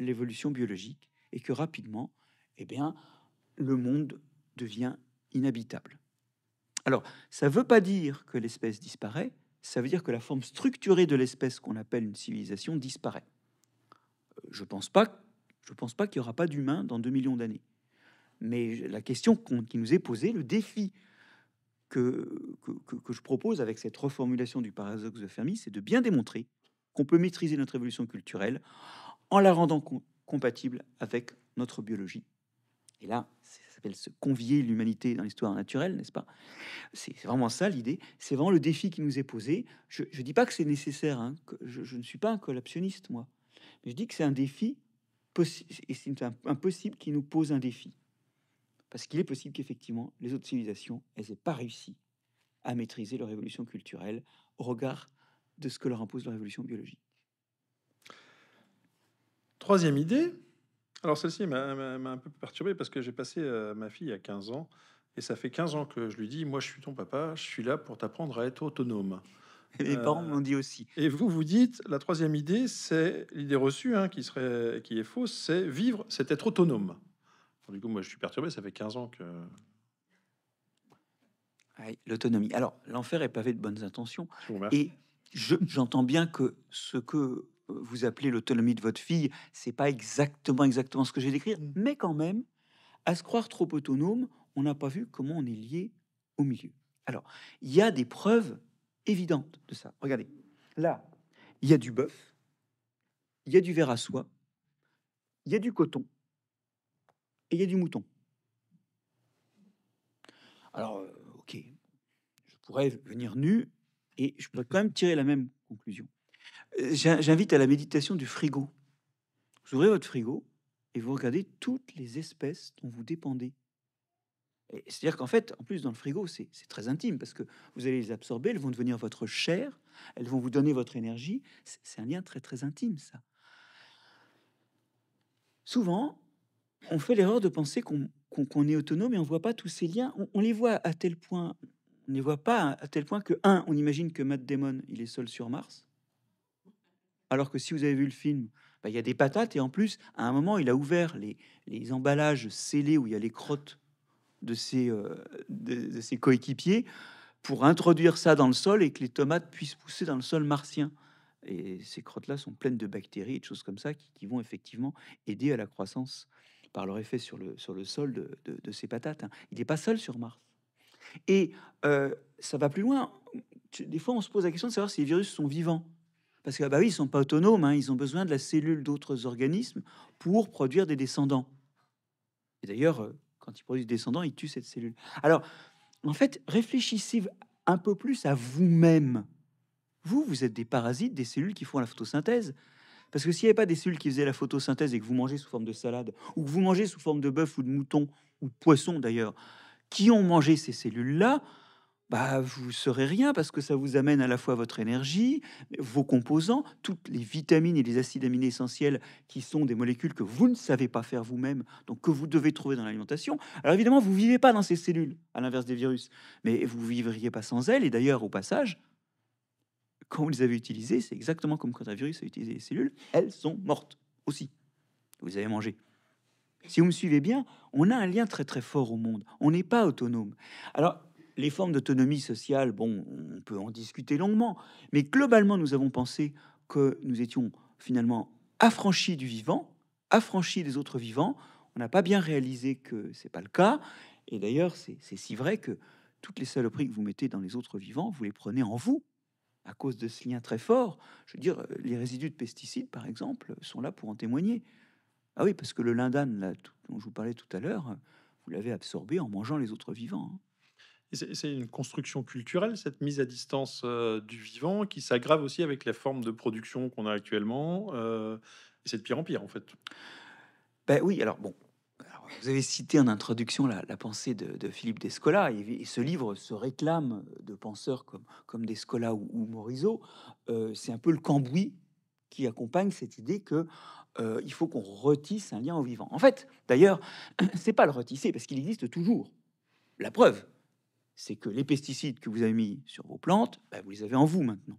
l'évolution biologique et que rapidement, eh bien, le monde devient inhabitable. Alors, ça ne veut pas dire que l'espèce disparaît, ça veut dire que la forme structurée de l'espèce qu'on appelle une civilisation disparaît. Je pense pas qu'il n'y aura pas d'humains dans 2 millions d'années. Mais la question qui nous est posée, le défi que je propose avec cette reformulation du paradoxe de Fermi, c'est de bien démontrer qu'on peut maîtriser notre évolution culturelle en la rendant compatible avec notre biologie. Et là, ça s'appelle se convier l'humanité dans l'histoire naturelle, n'est-ce pas? C'est vraiment ça l'idée, c'est vraiment le défi qui nous est posé. Je ne dis pas que c'est nécessaire, hein, que je ne suis pas un collapsionniste, moi. Mais je dis que c'est un défi, et c'est impossible qui nous pose un défi. Parce qu'il est possible qu'effectivement, les autres civilisations, elles n'aient pas réussi à maîtriser leur évolution culturelle au regard de ce que leur impose leur évolution biologique. Troisième idée. Alors celle-ci m'a un peu perturbé parce que j'ai passé ma fille à 15 ans et ça fait 15 ans que je lui dis « Moi, je suis ton papa, je suis là pour t'apprendre à être autonome ». Les parents m'ont dit aussi. Et vous dites, la troisième idée, c'est l'idée reçue, hein, qui est fausse, c'est vivre, c'est être autonome. Alors, du coup, moi, je suis perturbé, ça fait 15 ans que... Ouais, l'autonomie. Alors, l'enfer est pavé de bonnes intentions. Je vous remercie. Et j'entends bien que ce que vous appelez l'autonomie de votre fille, c'est pas exactement ce que j'ai décrit, mais quand même, à se croire trop autonome, on n'a pas vu comment on est lié au milieu. Alors, il y a des preuves évidente de ça. Regardez, là, il y a du bœuf, il y a du ver à soie, il y a du coton et il y a du mouton. Alors, ok, je pourrais venir nu et je pourrais quand même tirer la même conclusion. J'invite à la méditation du frigo. Vous ouvrez votre frigo et vous regardez toutes les espèces dont vous dépendez. C'est-à-dire qu'en fait, en plus, dans le frigo, c'est très intime, parce que vous allez les absorber, elles vont devenir votre chair, elles vont vous donner votre énergie. C'est un lien très, très intime, ça. Souvent, on fait l'erreur de penser qu'on est autonome et on ne voit pas tous ces liens. On les voit à tel point, on ne les voit pas à tel point que, on imagine que Matt Damon, il est seul sur Mars, alors que si vous avez vu le film... il y a des patates, et en plus, à un moment, il a ouvert les emballages scellés où il y a les crottes de ses coéquipiers pour introduire ça dans le sol et que les tomates puissent pousser dans le sol martien. Et ces crottes-là sont pleines de bactéries et de choses comme ça qui vont effectivement aider à la croissance par leur effet sur le sol de ces patates. Il n'est pas seul sur Mars. Et ça va plus loin. Des fois, on se pose la question de savoir si les virus sont vivants. Parce que, oui, ils ne sont pas autonomes, hein, ils ont besoin de la cellule d'autres organismes pour produire des descendants. Et d'ailleurs... quand ils produisent des descendants, ils tuent cette cellule. Alors, en fait, réfléchissez un peu plus à vous-même. Vous êtes des parasites, des cellules qui font la photosynthèse. Parce que s'il n'y avait pas des cellules qui faisaient la photosynthèse et que vous mangez sous forme de salade, ou que vous mangez sous forme de bœuf ou de mouton, ou de poisson d'ailleurs, qui ont mangé ces cellules-là, vous ne serez rien, parce que ça vous amène à la fois votre énergie, vos composants, toutes les vitamines et les acides aminés essentiels qui sont des molécules que vous ne savez pas faire vous-même, donc que vous devez trouver dans l'alimentation. Alors évidemment, vous ne vivez pas dans ces cellules, à l'inverse des virus, mais vous ne vivriez pas sans elles. Et d'ailleurs, au passage, quand vous les avez utilisées, c'est exactement comme quand un virus a utilisé les cellules, elles sont mortes aussi. Vous avez mangé. Si vous me suivez bien, on a un lien très très fort au monde. On n'est pas autonome. Alors, les formes d'autonomie sociale, on peut en discuter longuement, mais globalement, nous avons pensé que nous étions finalement affranchis du vivant, affranchis des autres vivants. On n'a pas bien réalisé que ce n'est pas le cas. Et d'ailleurs, c'est si vrai que toutes les saloperies que vous mettez dans les autres vivants, vous les prenez en vous, à cause de ce lien très fort. Je veux dire, les résidus de pesticides, par exemple, sont là pour en témoigner. Ah oui, parce que le lindane, là, dont je vous parlais tout à l'heure, vous l'avez absorbé en mangeant les autres vivants, hein. C'est une construction culturelle, cette mise à distance du vivant, qui s'aggrave aussi avec les formes de production qu'on a actuellement. Et c'est de pire en pire, en fait. Oui, alors, vous avez cité en introduction la pensée de Philippe Descola, et ce livre se réclame de penseurs comme Descola ou Morisot. C'est un peu le cambouis qui accompagne cette idée que il faut qu'on retisse un lien au vivant. En fait, d'ailleurs, c'est pas le retisser, parce qu'il existe toujours. La preuve, c'est que les pesticides que vous avez mis sur vos plantes, vous les avez en vous maintenant.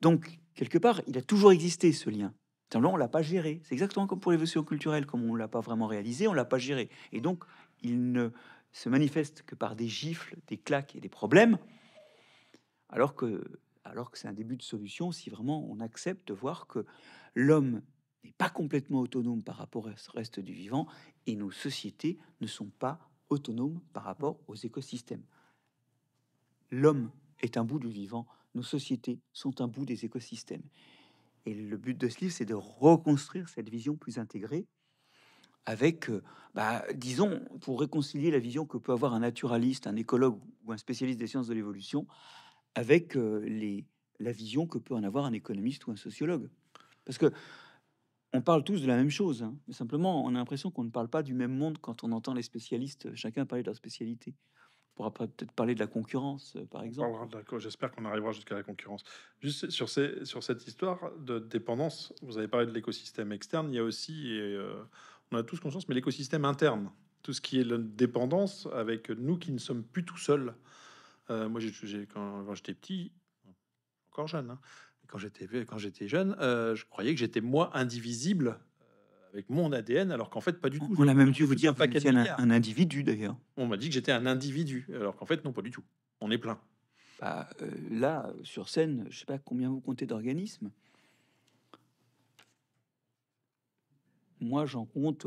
Donc, quelque part, il a toujours existé ce lien. Simplement, on ne l'a pas géré. C'est exactement comme pour l'évolution culturelle, comme on ne l'a pas vraiment réalisé, on ne l'a pas géré. Et donc, il ne se manifeste que par des gifles, des claques et des problèmes, alors que c'est un début de solution si vraiment on accepte de voir que l'homme n'est pas complètement autonome par rapport au reste du vivant et nos sociétés ne sont pas autonome par rapport aux écosystèmes. L'homme est un bout du vivant, nos sociétés sont un bout des écosystèmes. Et le but de ce livre, c'est de reconstruire cette vision plus intégrée avec, disons, pour réconcilier la vision que peut avoir un naturaliste, un écologue ou un spécialiste des sciences de l'évolution, avec la vision que peut en avoir un économiste ou un sociologue. Parce que on parle tous de la même chose, hein, mais simplement, on a l'impression qu'on ne parle pas du même monde quand on entend les spécialistes, chacun parler de leur spécialité. On pourra peut-être parler de la concurrence, par exemple. J'espère qu'on arrivera jusqu'à la concurrence. Juste sur cette histoire de dépendance, vous avez parlé de l'écosystème externe, il y a aussi, on a tous conscience, mais l'écosystème interne, tout ce qui est la dépendance avec nous qui ne sommes plus tout seuls. Moi, quand j'étais petit, encore jeune, hein, quand j'étais jeune, je croyais que j'étais moi indivisible avec mon ADN, alors qu'en fait, pas du tout. On a même dû vous dire que j'étais un individu, d'ailleurs. On m'a dit que j'étais un individu, alors qu'en fait, non, pas du tout. On est plein. Là, sur scène, je sais pas combien vous comptez d'organismes. Moi, j'en compte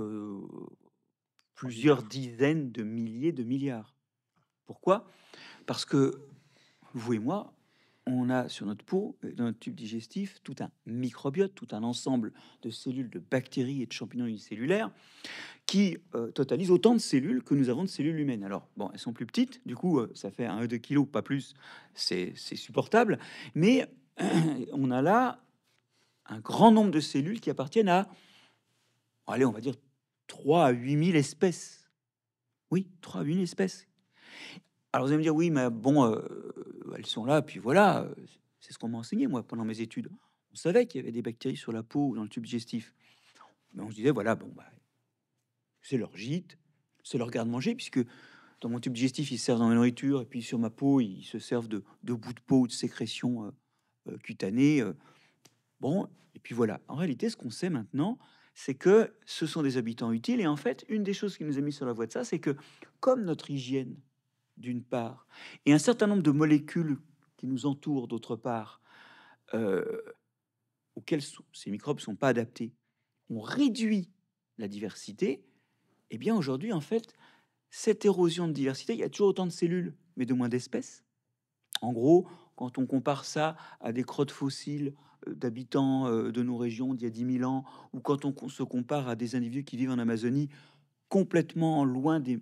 plusieurs dizaines de milliers de milliards. Pourquoi? Parce que, vous et moi, on a sur notre peau, dans notre tube digestif, tout un microbiote, tout un ensemble de cellules, de bactéries et de champignons unicellulaires qui totalisent autant de cellules que nous avons de cellules humaines. Alors, bon, elles sont plus petites, du coup, ça fait 1 ou 2 kilos, pas plus, c'est supportable, mais on a là un grand nombre de cellules qui appartiennent à, allez, on va dire 3 à 8 000 espèces. Oui, 3 à 8 000 espèces. Alors, vous allez me dire, oui, mais bon, elles sont là, puis voilà, c'est ce qu'on m'a enseigné, moi, pendant mes études. On savait qu'il y avait des bactéries sur la peau ou dans le tube digestif. Mais on se disait, voilà, c'est leur gîte, c'est leur garde-manger, puisque dans mon tube digestif, ils se servent dans la nourriture, et puis sur ma peau, ils se servent de bouts de peau ou de sécrétions cutanées. Bon, et puis voilà. En réalité, ce qu'on sait maintenant, c'est que ce sont des habitants utiles, et en fait, une des choses qui nous a mis sur la voie de ça, c'est que, comme notre hygiène, d'une part, et un certain nombre de molécules qui nous entourent, d'autre part, auxquelles ces microbes ne sont pas adaptés, on réduit la diversité, et bien aujourd'hui, en fait, cette érosion de diversité, il y a toujours autant de cellules, mais de moins d'espèces. En gros, quand on compare ça à des crottes fossiles d'habitants de nos régions d'il y a 10 000 ans, ou quand on se compare à des individus qui vivent en Amazonie, complètement loin des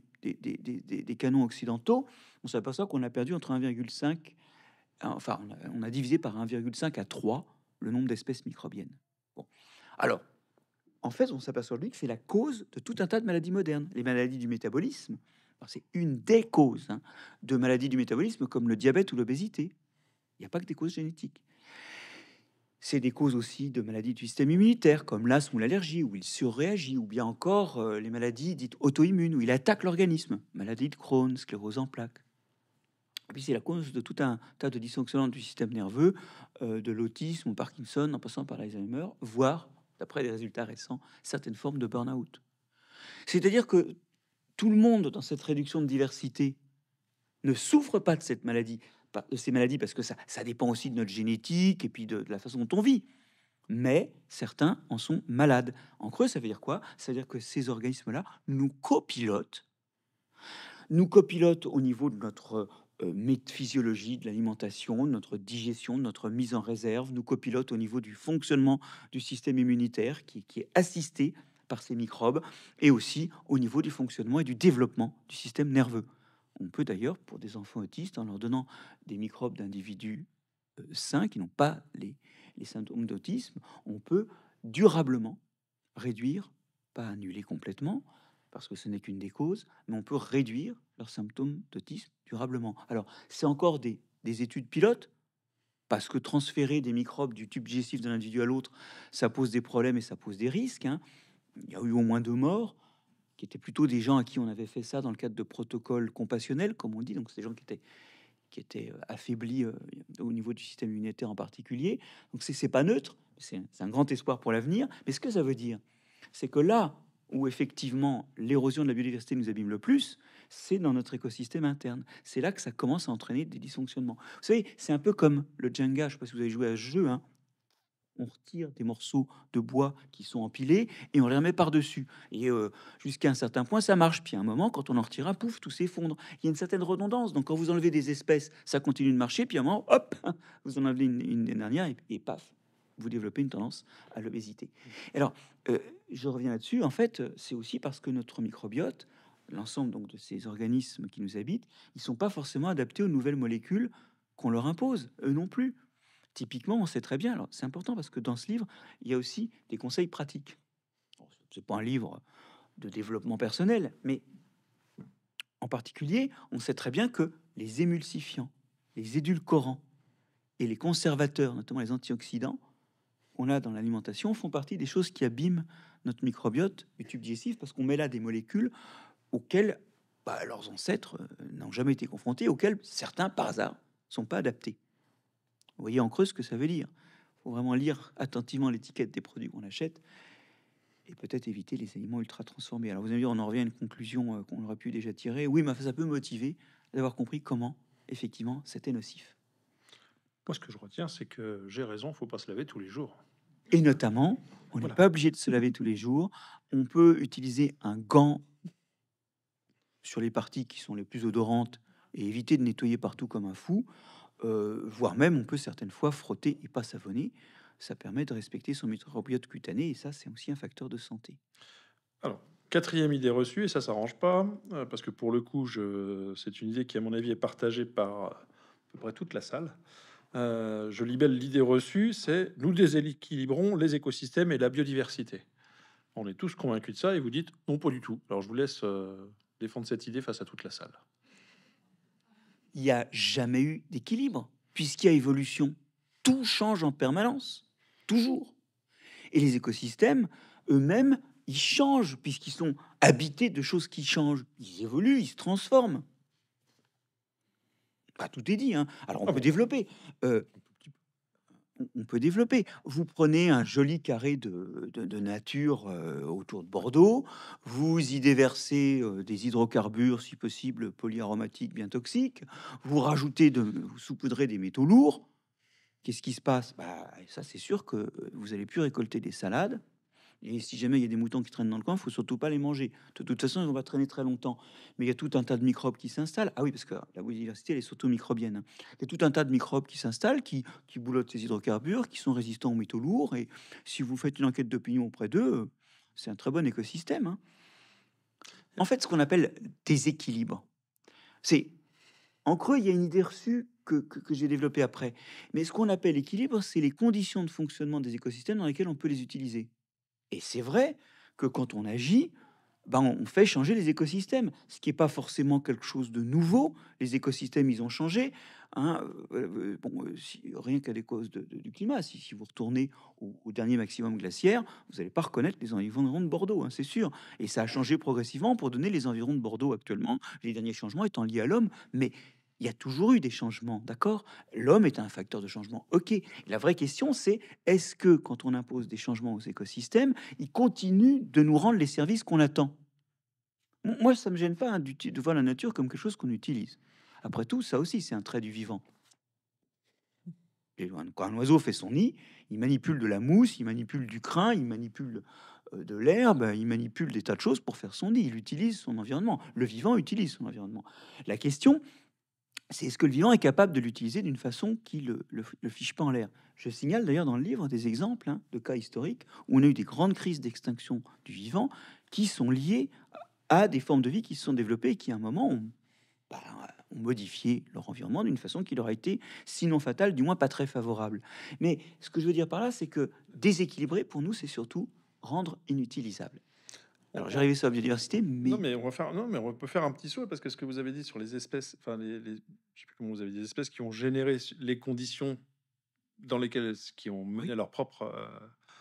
canons occidentaux, on s'aperçoit qu'on a perdu entre 1,5, enfin, on a divisé par 1,5 à 3 le nombre d'espèces microbiennes. Bon. Alors, en fait, on s'aperçoit lui que c'est la cause de tout un tas de maladies modernes. Les maladies du métabolisme, c'est une des causes hein, de maladies du métabolisme comme le diabète ou l'obésité. Il n'y a pas que des causes génétiques. C'est des causes aussi de maladies du système immunitaire, comme l'asthme ou l'allergie, où il surréagit, ou bien encore les maladies dites auto-immunes, où il attaque l'organisme. Maladie de Crohn, sclérose en plaques. Et puis c'est la cause de tout un tas de dysfonctionnements du système nerveux, de l'autisme ou Parkinson, en passant par l'Alzheimer, voire, d'après des résultats récents, certaines formes de burn-out. C'est-à-dire que tout le monde, dans cette réduction de diversité, ne souffre pas de cette maladie, de ces maladies, parce que ça dépend aussi de notre génétique et puis de la façon dont on vit. Mais certains en sont malades. En creux, ça veut dire quoi? Ça veut dire que ces organismes-là nous copilotent au niveau de notre physiologie, de l'alimentation, de notre digestion, de notre mise en réserve, nous copilotent au niveau du fonctionnement du système immunitaire qui est assisté par ces microbes et aussi au niveau du fonctionnement et du développement du système nerveux. On peut d'ailleurs, pour des enfants autistes, en leur donnant des microbes d'individus sains qui n'ont pas les symptômes d'autisme, on peut durablement réduire, pas annuler complètement, parce que ce n'est qu'une des causes, mais on peut réduire leurs symptômes d'autisme durablement. Alors, c'est encore des études pilotes, parce que transférer des microbes du tube digestif d'un individu à l'autre, ça pose des problèmes et ça pose des risques. Hein. Il y a eu au moins 2 morts, qui étaient plutôt des gens à qui on avait fait ça dans le cadre de protocoles compassionnels, comme on dit, donc c'est des gens qui étaient affaiblis au niveau du système immunitaire en particulier. Donc c'est pas neutre, c'est un grand espoir pour l'avenir. Mais ce que ça veut dire, c'est que là où effectivement l'érosion de la biodiversité nous abîme le plus, c'est dans notre écosystème interne. C'est là que ça commence à entraîner des dysfonctionnements. Vous savez, c'est un peu comme le Jenga, je ne sais pas si vous avez joué à ce jeu, hein. on retire des morceaux de bois qui sont empilés et on les remet par-dessus. Et jusqu'à un certain point, ça marche. Puis à un moment, quand on en retire un, pouf, tout s'effondre. Il y a une certaine redondance. Donc quand vous enlevez des espèces, ça continue de marcher. Puis à un moment, hop, vous en enlevez une dernière et paf, vous développez une tendance à l'obésité. Alors, je reviens là-dessus. En fait, c'est aussi parce que notre microbiote, l'ensemble donc de ces organismes qui nous habitent, ils ne sont pas forcément adaptés aux nouvelles molécules qu'on leur impose, eux non plus. Typiquement, on sait très bien, alors c'est important parce que dans ce livre, il y a aussi des conseils pratiques. Ce n'est pas un livre de développement personnel, mais en particulier, on sait très bien que les émulsifiants, les édulcorants et les conservateurs, notamment les antioxydants, qu'on a dans l'alimentation, font partie des choses qui abîment notre microbiote, le tube digestif, parce qu'on met là des molécules auxquelles leurs ancêtres n'ont jamais été confrontés, auxquelles certains, par hasard, sont pas adaptés. Vous voyez en creux ce que ça veut dire. Il faut vraiment lire attentivement l'étiquette des produits qu'on achète et peut-être éviter les aliments ultra transformés. Alors vous allez dire, on en revient à une conclusion qu'on aurait pu déjà tirer. Oui, mais ça peut motiver d'avoir compris comment, effectivement, c'était nocif. Moi, ce que je retiens, c'est que j'ai raison, faut pas se laver tous les jours. Et notamment, on n'est pas obligé de se laver tous les jours. On peut utiliser un gant sur les parties qui sont les plus odorantes et éviter de nettoyer partout comme un fou, voire même on peut certaines fois frotter et pas savonner. Ça permet de respecter son microbiote cutané et ça, c'est aussi un facteur de santé. Alors, quatrième idée reçue, et ça s'arrange pas, parce que pour le coup, c'est une idée qui, à mon avis, est partagée par à peu près toute la salle. Je libelle l'idée reçue, c'est nous déséquilibrons les écosystèmes et la biodiversité. On est tous convaincus de ça et vous dites non, pas du tout. Alors, je vous laisse défendre cette idée face à toute la salle. Il n'y a jamais eu d'équilibre, puisqu'il y a évolution. Tout change en permanence, toujours. Et les écosystèmes, eux-mêmes, ils changent, puisqu'ils sont habités de choses qui changent. Ils évoluent, ils se transforment. Pas tout est dit, hein. Alors on peut développer. On peut développer. Vous prenez un joli carré de nature autour de Bordeaux, vous y déversez des hydrocarbures, si possible polyaromatiques, bien toxiques, vous rajoutez, vous saupoudrez des métaux lourds. Qu'est-ce qui se passe? Ça, c'est sûr que vous allez plus récolter des salades. Et si jamais il y a des moutons qui traînent dans le coin, il faut surtout pas les manger. De toute façon, ils vont pas traîner très longtemps. Mais il y a tout un tas de microbes qui s'installent. Ah oui, parce que la biodiversité, elle est surtout microbienne. Il y a tout un tas de microbes qui s'installent, qui boulottent ces hydrocarbures, qui sont résistants aux métaux lourds. Et si vous faites une enquête d'opinion auprès d'eux, c'est un très bon écosystème, hein. En fait, ce qu'on appelle déséquilibre, c'est... En creux, il y a une idée reçue que j'ai développée après. Mais ce qu'on appelle équilibre, c'est les conditions de fonctionnement des écosystèmes dans lesquelles on peut les utiliser. Et c'est vrai que quand on agit, on fait changer les écosystèmes, ce qui n'est pas forcément quelque chose de nouveau. Les écosystèmes, ils ont changé. Hein, rien qu'à des causes du climat. Si vous retournez au dernier maximum glaciaire, vous n'allez pas reconnaître les environs de Bordeaux, hein, c'est sûr. Et ça a changé progressivement pour donner les environs de Bordeaux actuellement. Les derniers changements étant liés à l'homme, mais il y a toujours eu des changements, d'accord? L'homme est un facteur de changement, ok. La vraie question, c'est est-ce que quand on impose des changements aux écosystèmes, ils continuent de nous rendre les services qu'on attend? Moi, ça ne me gêne pas hein, de voir la nature comme quelque chose qu'on utilise. Après tout, ça aussi, c'est un trait du vivant. Quand un oiseau fait son nid, il manipule de la mousse, il manipule du crin, il manipule de l'herbe, il manipule des tas de choses pour faire son nid. Il utilise son environnement. Le vivant utilise son environnement. La question... c'est est-ce que le vivant est capable de l'utiliser d'une façon qui le fiche pas en l'air. Je signale d'ailleurs dans le livre des exemples hein, de cas historiques où on a eu des grandes crises d'extinction du vivant qui sont liées à des formes de vie qui se sont développées et qui à un moment ont modifié leur environnement d'une façon qui leur a été sinon fatale, du moins pas très favorable. Mais ce que je veux dire par là, c'est que déséquilibrer pour nous, c'est surtout rendre inutilisable. Alors, j'arrivais sur la biodiversité, mais... on peut faire un petit saut, parce que ce que vous avez dit sur les espèces, enfin, je ne sais plus comment vous avez dit, des espèces qui ont généré les conditions dans lesquelles, qui ont mené leur propre...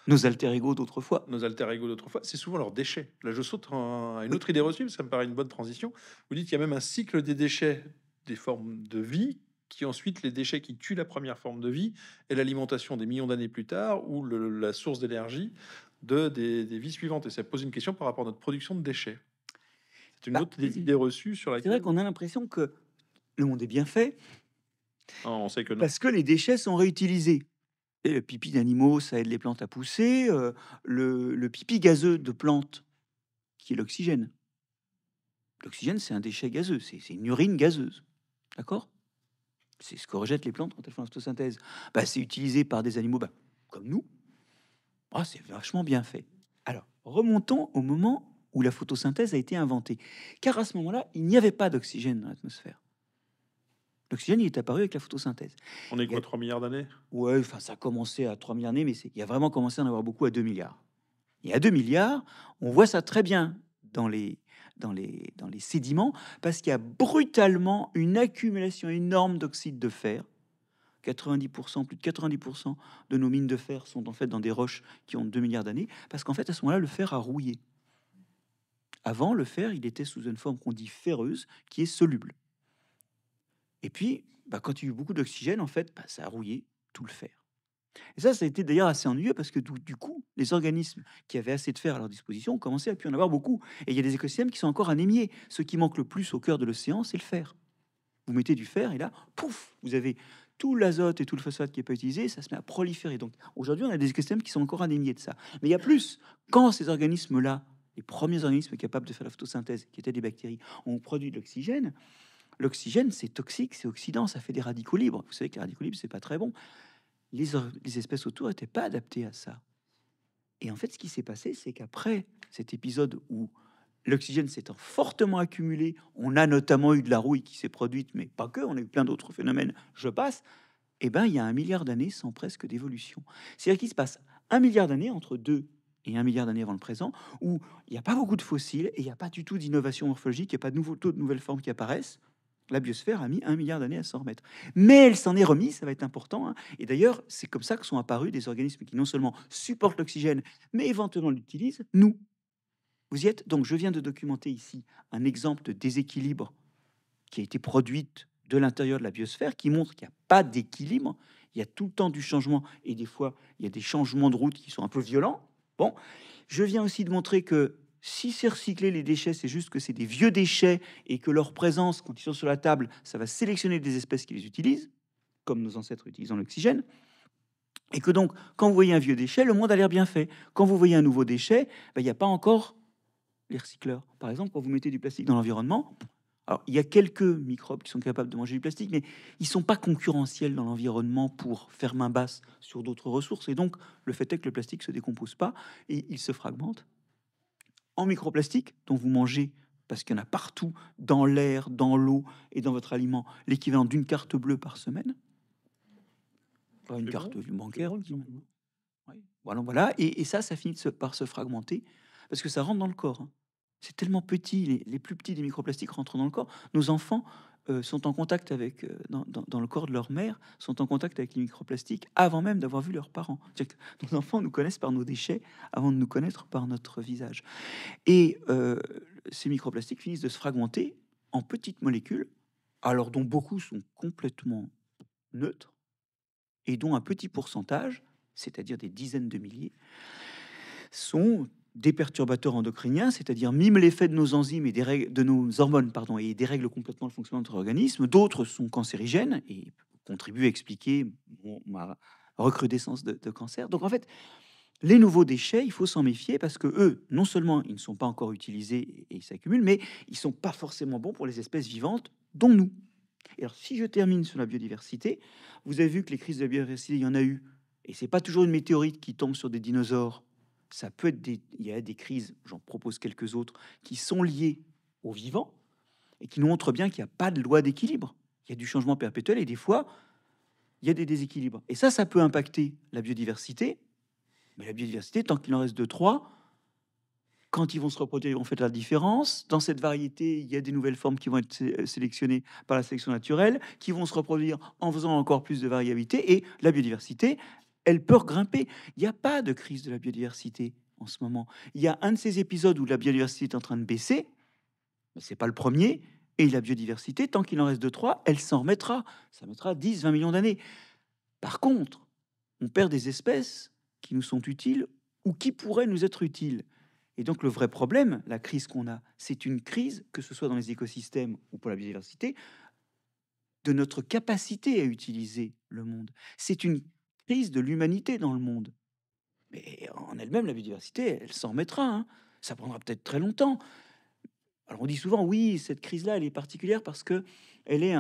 nos alter ego d'autrefois. Nos alter ego d'autrefois, c'est souvent leurs déchets. Là, je saute à une autre idée reçue, parce que ça me paraît une bonne transition. Vous dites qu'il y a même un cycle des déchets, des formes de vie, qui ensuite, les déchets qui tuent la première forme de vie, et l'alimentation des millions d'années plus tard, ou la source d'énergie... des vies suivantes. Et ça pose une question par rapport à notre production de déchets. C'est une autre idée reçue sur laquelle... C'est vrai qu'on a l'impression que le monde est bien fait. On sait que non. Parce que les déchets sont réutilisés. Et le pipi d'animaux, ça aide les plantes à pousser. Le pipi gazeux de plantes, qui est l'oxygène. L'oxygène, c'est un déchet gazeux, c'est une urine gazeuse. D'accord? C'est ce que rejettent les plantes quand elles font la photosynthèse. Bah, c'est utilisé par des animaux comme nous. Ah, c'est vachement bien fait. Alors, remontons au moment où la photosynthèse a été inventée. Car à ce moment-là, il n'y avait pas d'oxygène dans l'atmosphère. L'oxygène, il est apparu avec la photosynthèse. On est quoi, 3 milliards d'années? Ouais, enfin, ça a commencé à 3 milliards d'années, mais il a vraiment commencé à en avoir beaucoup à 2 milliards. Et à 2 milliards, on voit ça très bien dans les sédiments, parce qu'il y a brutalement une accumulation énorme d'oxyde de fer. 90%, plus de 90% de nos mines de fer sont en fait dans des roches qui ont 2 milliards d'années, parce qu'en fait, à ce moment-là, le fer a rouillé. Avant, le fer, il était sous une forme qu'on dit ferreuse, qui est soluble. Et puis, quand il y a eu beaucoup d'oxygène, en fait, ça a rouillé tout le fer. Et ça a été d'ailleurs assez ennuyeux parce que du coup, les organismes qui avaient assez de fer à leur disposition ont commencé à plus en avoir beaucoup. Et il y a des écosystèmes qui sont encore anémiés. Ce qui manque le plus au cœur de l'océan, c'est le fer. Vous mettez du fer et là, pouf, vous avez tout l'azote et tout le phosphate qui n'est pas utilisé, ça se met à proliférer. Donc aujourd'hui, on a des écosystèmes qui sont encore anémiés de ça. Mais il y a plus. Quand ces organismes-là, les premiers organismes capables de faire la photosynthèse, qui étaient des bactéries, ont produit de l'oxygène, l'oxygène, c'est toxique, c'est oxydant, ça fait des radicaux libres. Vous savez que les radicaux libres, c'est pas très bon. Les espèces autour n'étaient pas adaptées à ça. Et en fait, ce qui s'est passé, c'est qu'après cet épisode où l'oxygène s'étant fortement accumulé, on a notamment eu de la rouille qui s'est produite, mais pas que, on a eu plein d'autres phénomènes, il y a 1 milliard d'années sans presque d'évolution. C'est-à-dire qu'il se passe 1 milliard d'années entre 2 et 1 milliard d'années avant le présent, où il n'y a pas beaucoup de fossiles, et il n'y a pas du tout d'innovation morphologique, il n'y a pas de nouvelles formes qui apparaissent. La biosphère a mis 1 milliard d'années à s'en remettre. Mais elle s'en est remise, ça va être important. Et d'ailleurs, c'est comme ça que sont apparus des organismes qui non seulement supportent l'oxygène, mais éventuellement l'utilisent, nous. Vous y êtes? Donc, je viens de documenter ici un exemple de déséquilibre qui a été produit de l'intérieur de la biosphère, qui montre qu'il n'y a pas d'équilibre. Il y a tout le temps du changement, et des fois, il y a des changements de route qui sont un peu violents. Bon, je viens aussi de montrer que si c'est recyclé, les déchets, c'est juste que c'est des vieux déchets et que leur présence, quand ils sont sur la table, ça va sélectionner des espèces qui les utilisent, comme nos ancêtres utilisant l'oxygène. Et que donc, quand vous voyez un vieux déchet, le monde a l'air bien fait. Quand vous voyez un nouveau déchet, il n'y a pas encore les recycleurs. Par exemple, quand vous mettez du plastique dans l'environnement, alors il y a quelques microbes qui sont capables de manger du plastique, mais ils ne sont pas concurrentiels dans l'environnement pour faire main basse sur d'autres ressources. Et donc, le fait est que le plastique ne se décompose pas et il se fragmente en microplastique, dont vous mangez, parce qu'il y en a partout, dans l'air, dans l'eau et dans votre aliment, l'équivalent d'une carte bleue par semaine. Pas une carte bancaire. Oui. Voilà. Et ça, ça finit par se fragmenter, parce que ça rentre dans le corps. C'est tellement petit, les plus petits des microplastiques rentrent dans le corps. Nos enfants sont en contact avec, dans le corps de leur mère, sont en contact avec les microplastiques avant même d'avoir vu leurs parents. C'est-à-dire que nos enfants nous connaissent par nos déchets avant de nous connaître par notre visage. Et ces microplastiques finissent de se fragmenter en petites molécules, alors dont beaucoup sont complètement neutres, et dont un petit pourcentage, c'est-à-dire des dizaines de milliers, sont des perturbateurs endocriniens, c'est-à-dire miment l'effet de nos enzymes et de nos hormones, et dérèglent complètement le fonctionnement de notre organisme. D'autres sont cancérigènes et contribuent à expliquer ma recrudescence de cancer. Donc en fait, les nouveaux déchets, il faut s'en méfier parce que eux, non seulement ils ne sont pas encore utilisés et ils s'accumulent, mais ils ne sont pas forcément bons pour les espèces vivantes, dont nous. Et alors, si je termine sur la biodiversité, vous avez vu que les crises de la biodiversité, il y en a eu, et c'est pas toujours une météorite qui tombe sur des dinosaures. Ça peut être il y a des crises, j'en propose quelques autres, qui sont liées au vivant et qui nous montrent bien qu'il n'y a pas de loi d'équilibre. Il y a du changement perpétuel et des fois, il y a des déséquilibres. Et ça peut impacter la biodiversité. Mais la biodiversité, tant qu'il en reste 2-3, quand ils vont se reproduire, ils vont faire la différence. Dans cette variété, il y a des nouvelles formes qui vont être sélectionnées par la sélection naturelle, qui vont se reproduire en faisant encore plus de variabilité. Et la biodiversité, elle peut grimper. Il n'y a pas de crise de la biodiversité en ce moment. Il y a un de ces épisodes où la biodiversité est en train de baisser, mais ce n'est pas le premier, et la biodiversité, tant qu'il en reste 2-3, elle s'en remettra. Ça mettra 10-20 millions d'années. Par contre, on perd des espèces qui nous sont utiles ou qui pourraient nous être utiles. Et donc le vrai problème, la crise qu'on a, c'est une crise, que ce soit dans les écosystèmes ou pour la biodiversité, de notre capacité à utiliser le monde. C'est une reprise de l'humanité dans le monde. Mais en elle-même, la biodiversité, elle s'en remettra. Hein. Ça prendra peut-être très longtemps. Alors on dit souvent, oui, cette crise-là, elle est particulière parce qu'elle est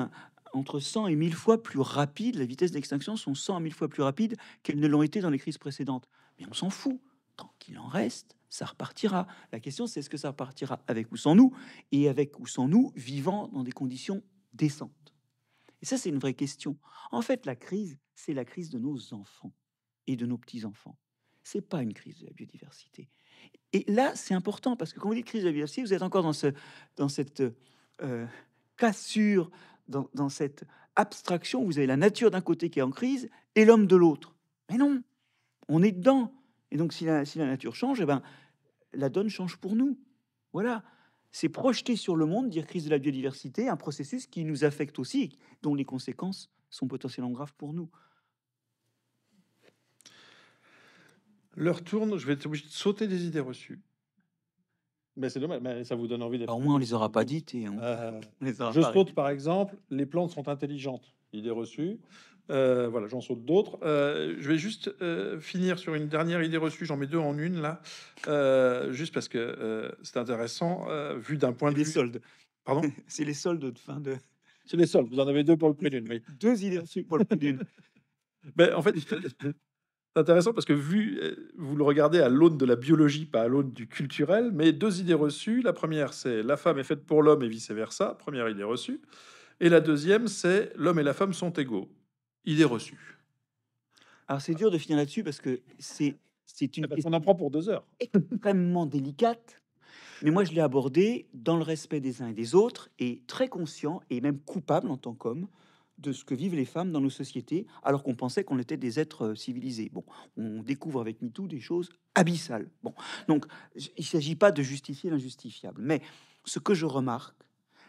entre 100 et 1000 fois plus rapide. La vitesse d'extinction sont 100 à 1000 fois plus rapide qu'elles ne l'ont été dans les crises précédentes. Mais on s'en fout. Tant qu'il en reste, ça repartira. La question, c'est est-ce que ça repartira avec ou sans nous, et avec ou sans nous, vivant dans des conditions décentes. Et ça, c'est une vraie question. En fait, la crise, c'est la crise de nos enfants et de nos petits-enfants. C'est pas une crise de la biodiversité. Et là, c'est important, parce que quand vous dites crise de la biodiversité, vous êtes encore dans cette cassure, dans cette abstraction. Vous avez la nature d'un côté qui est en crise et l'homme de l'autre. Mais non, on est dedans. Et donc, si la nature change, eh ben, la donne change pour nous. Voilà. C'est projeter sur le monde, dire crise de la biodiversité, un processus qui nous affecte aussi, et dont les conséquences sont potentiellement graves pour nous. L'heure tourne, je vais être obligé de sauter des idées reçues. Mais c'est dommage, mais ça vous donne envie d'être... Au moins, on les aura pas dites. Et je saute, par exemple, les plantes sont intelligentes. Idée reçue. Voilà, j'en saute d'autres. Je vais juste finir sur une dernière idée reçue. J'en mets deux en une, là. Juste parce que c'est intéressant, vu d'un point de vue... Les soldes. Pardon ? C'est les soldes de fin de... C'est les soldes. Vous en avez deux pour le prix d'une, oui. Deux idées reçues pour le prix d'une. Ben, en fait... Intéressant parce que vous le regardez à l'aune de la biologie, pas à l'aune du culturel, mais deux idées reçues. La première, c'est la femme est faite pour l'homme et vice-versa, première idée reçue. Et la deuxième, c'est l'homme et la femme sont égaux. Idée reçue. Alors c'est dur de finir là-dessus parce que c'est une question... On en prend pour 2 heures. Extrêmement délicate, mais moi je l'ai abordée dans le respect des uns et des autres et très conscient et même coupable en tant qu'homme de ce que vivent les femmes dans nos sociétés, alors qu'on pensait qu'on était des êtres civilisés. Bon, on découvre avec MeToo des choses abyssales. Bon, donc, il ne s'agit pas de justifier l'injustifiable. Mais ce que je remarque,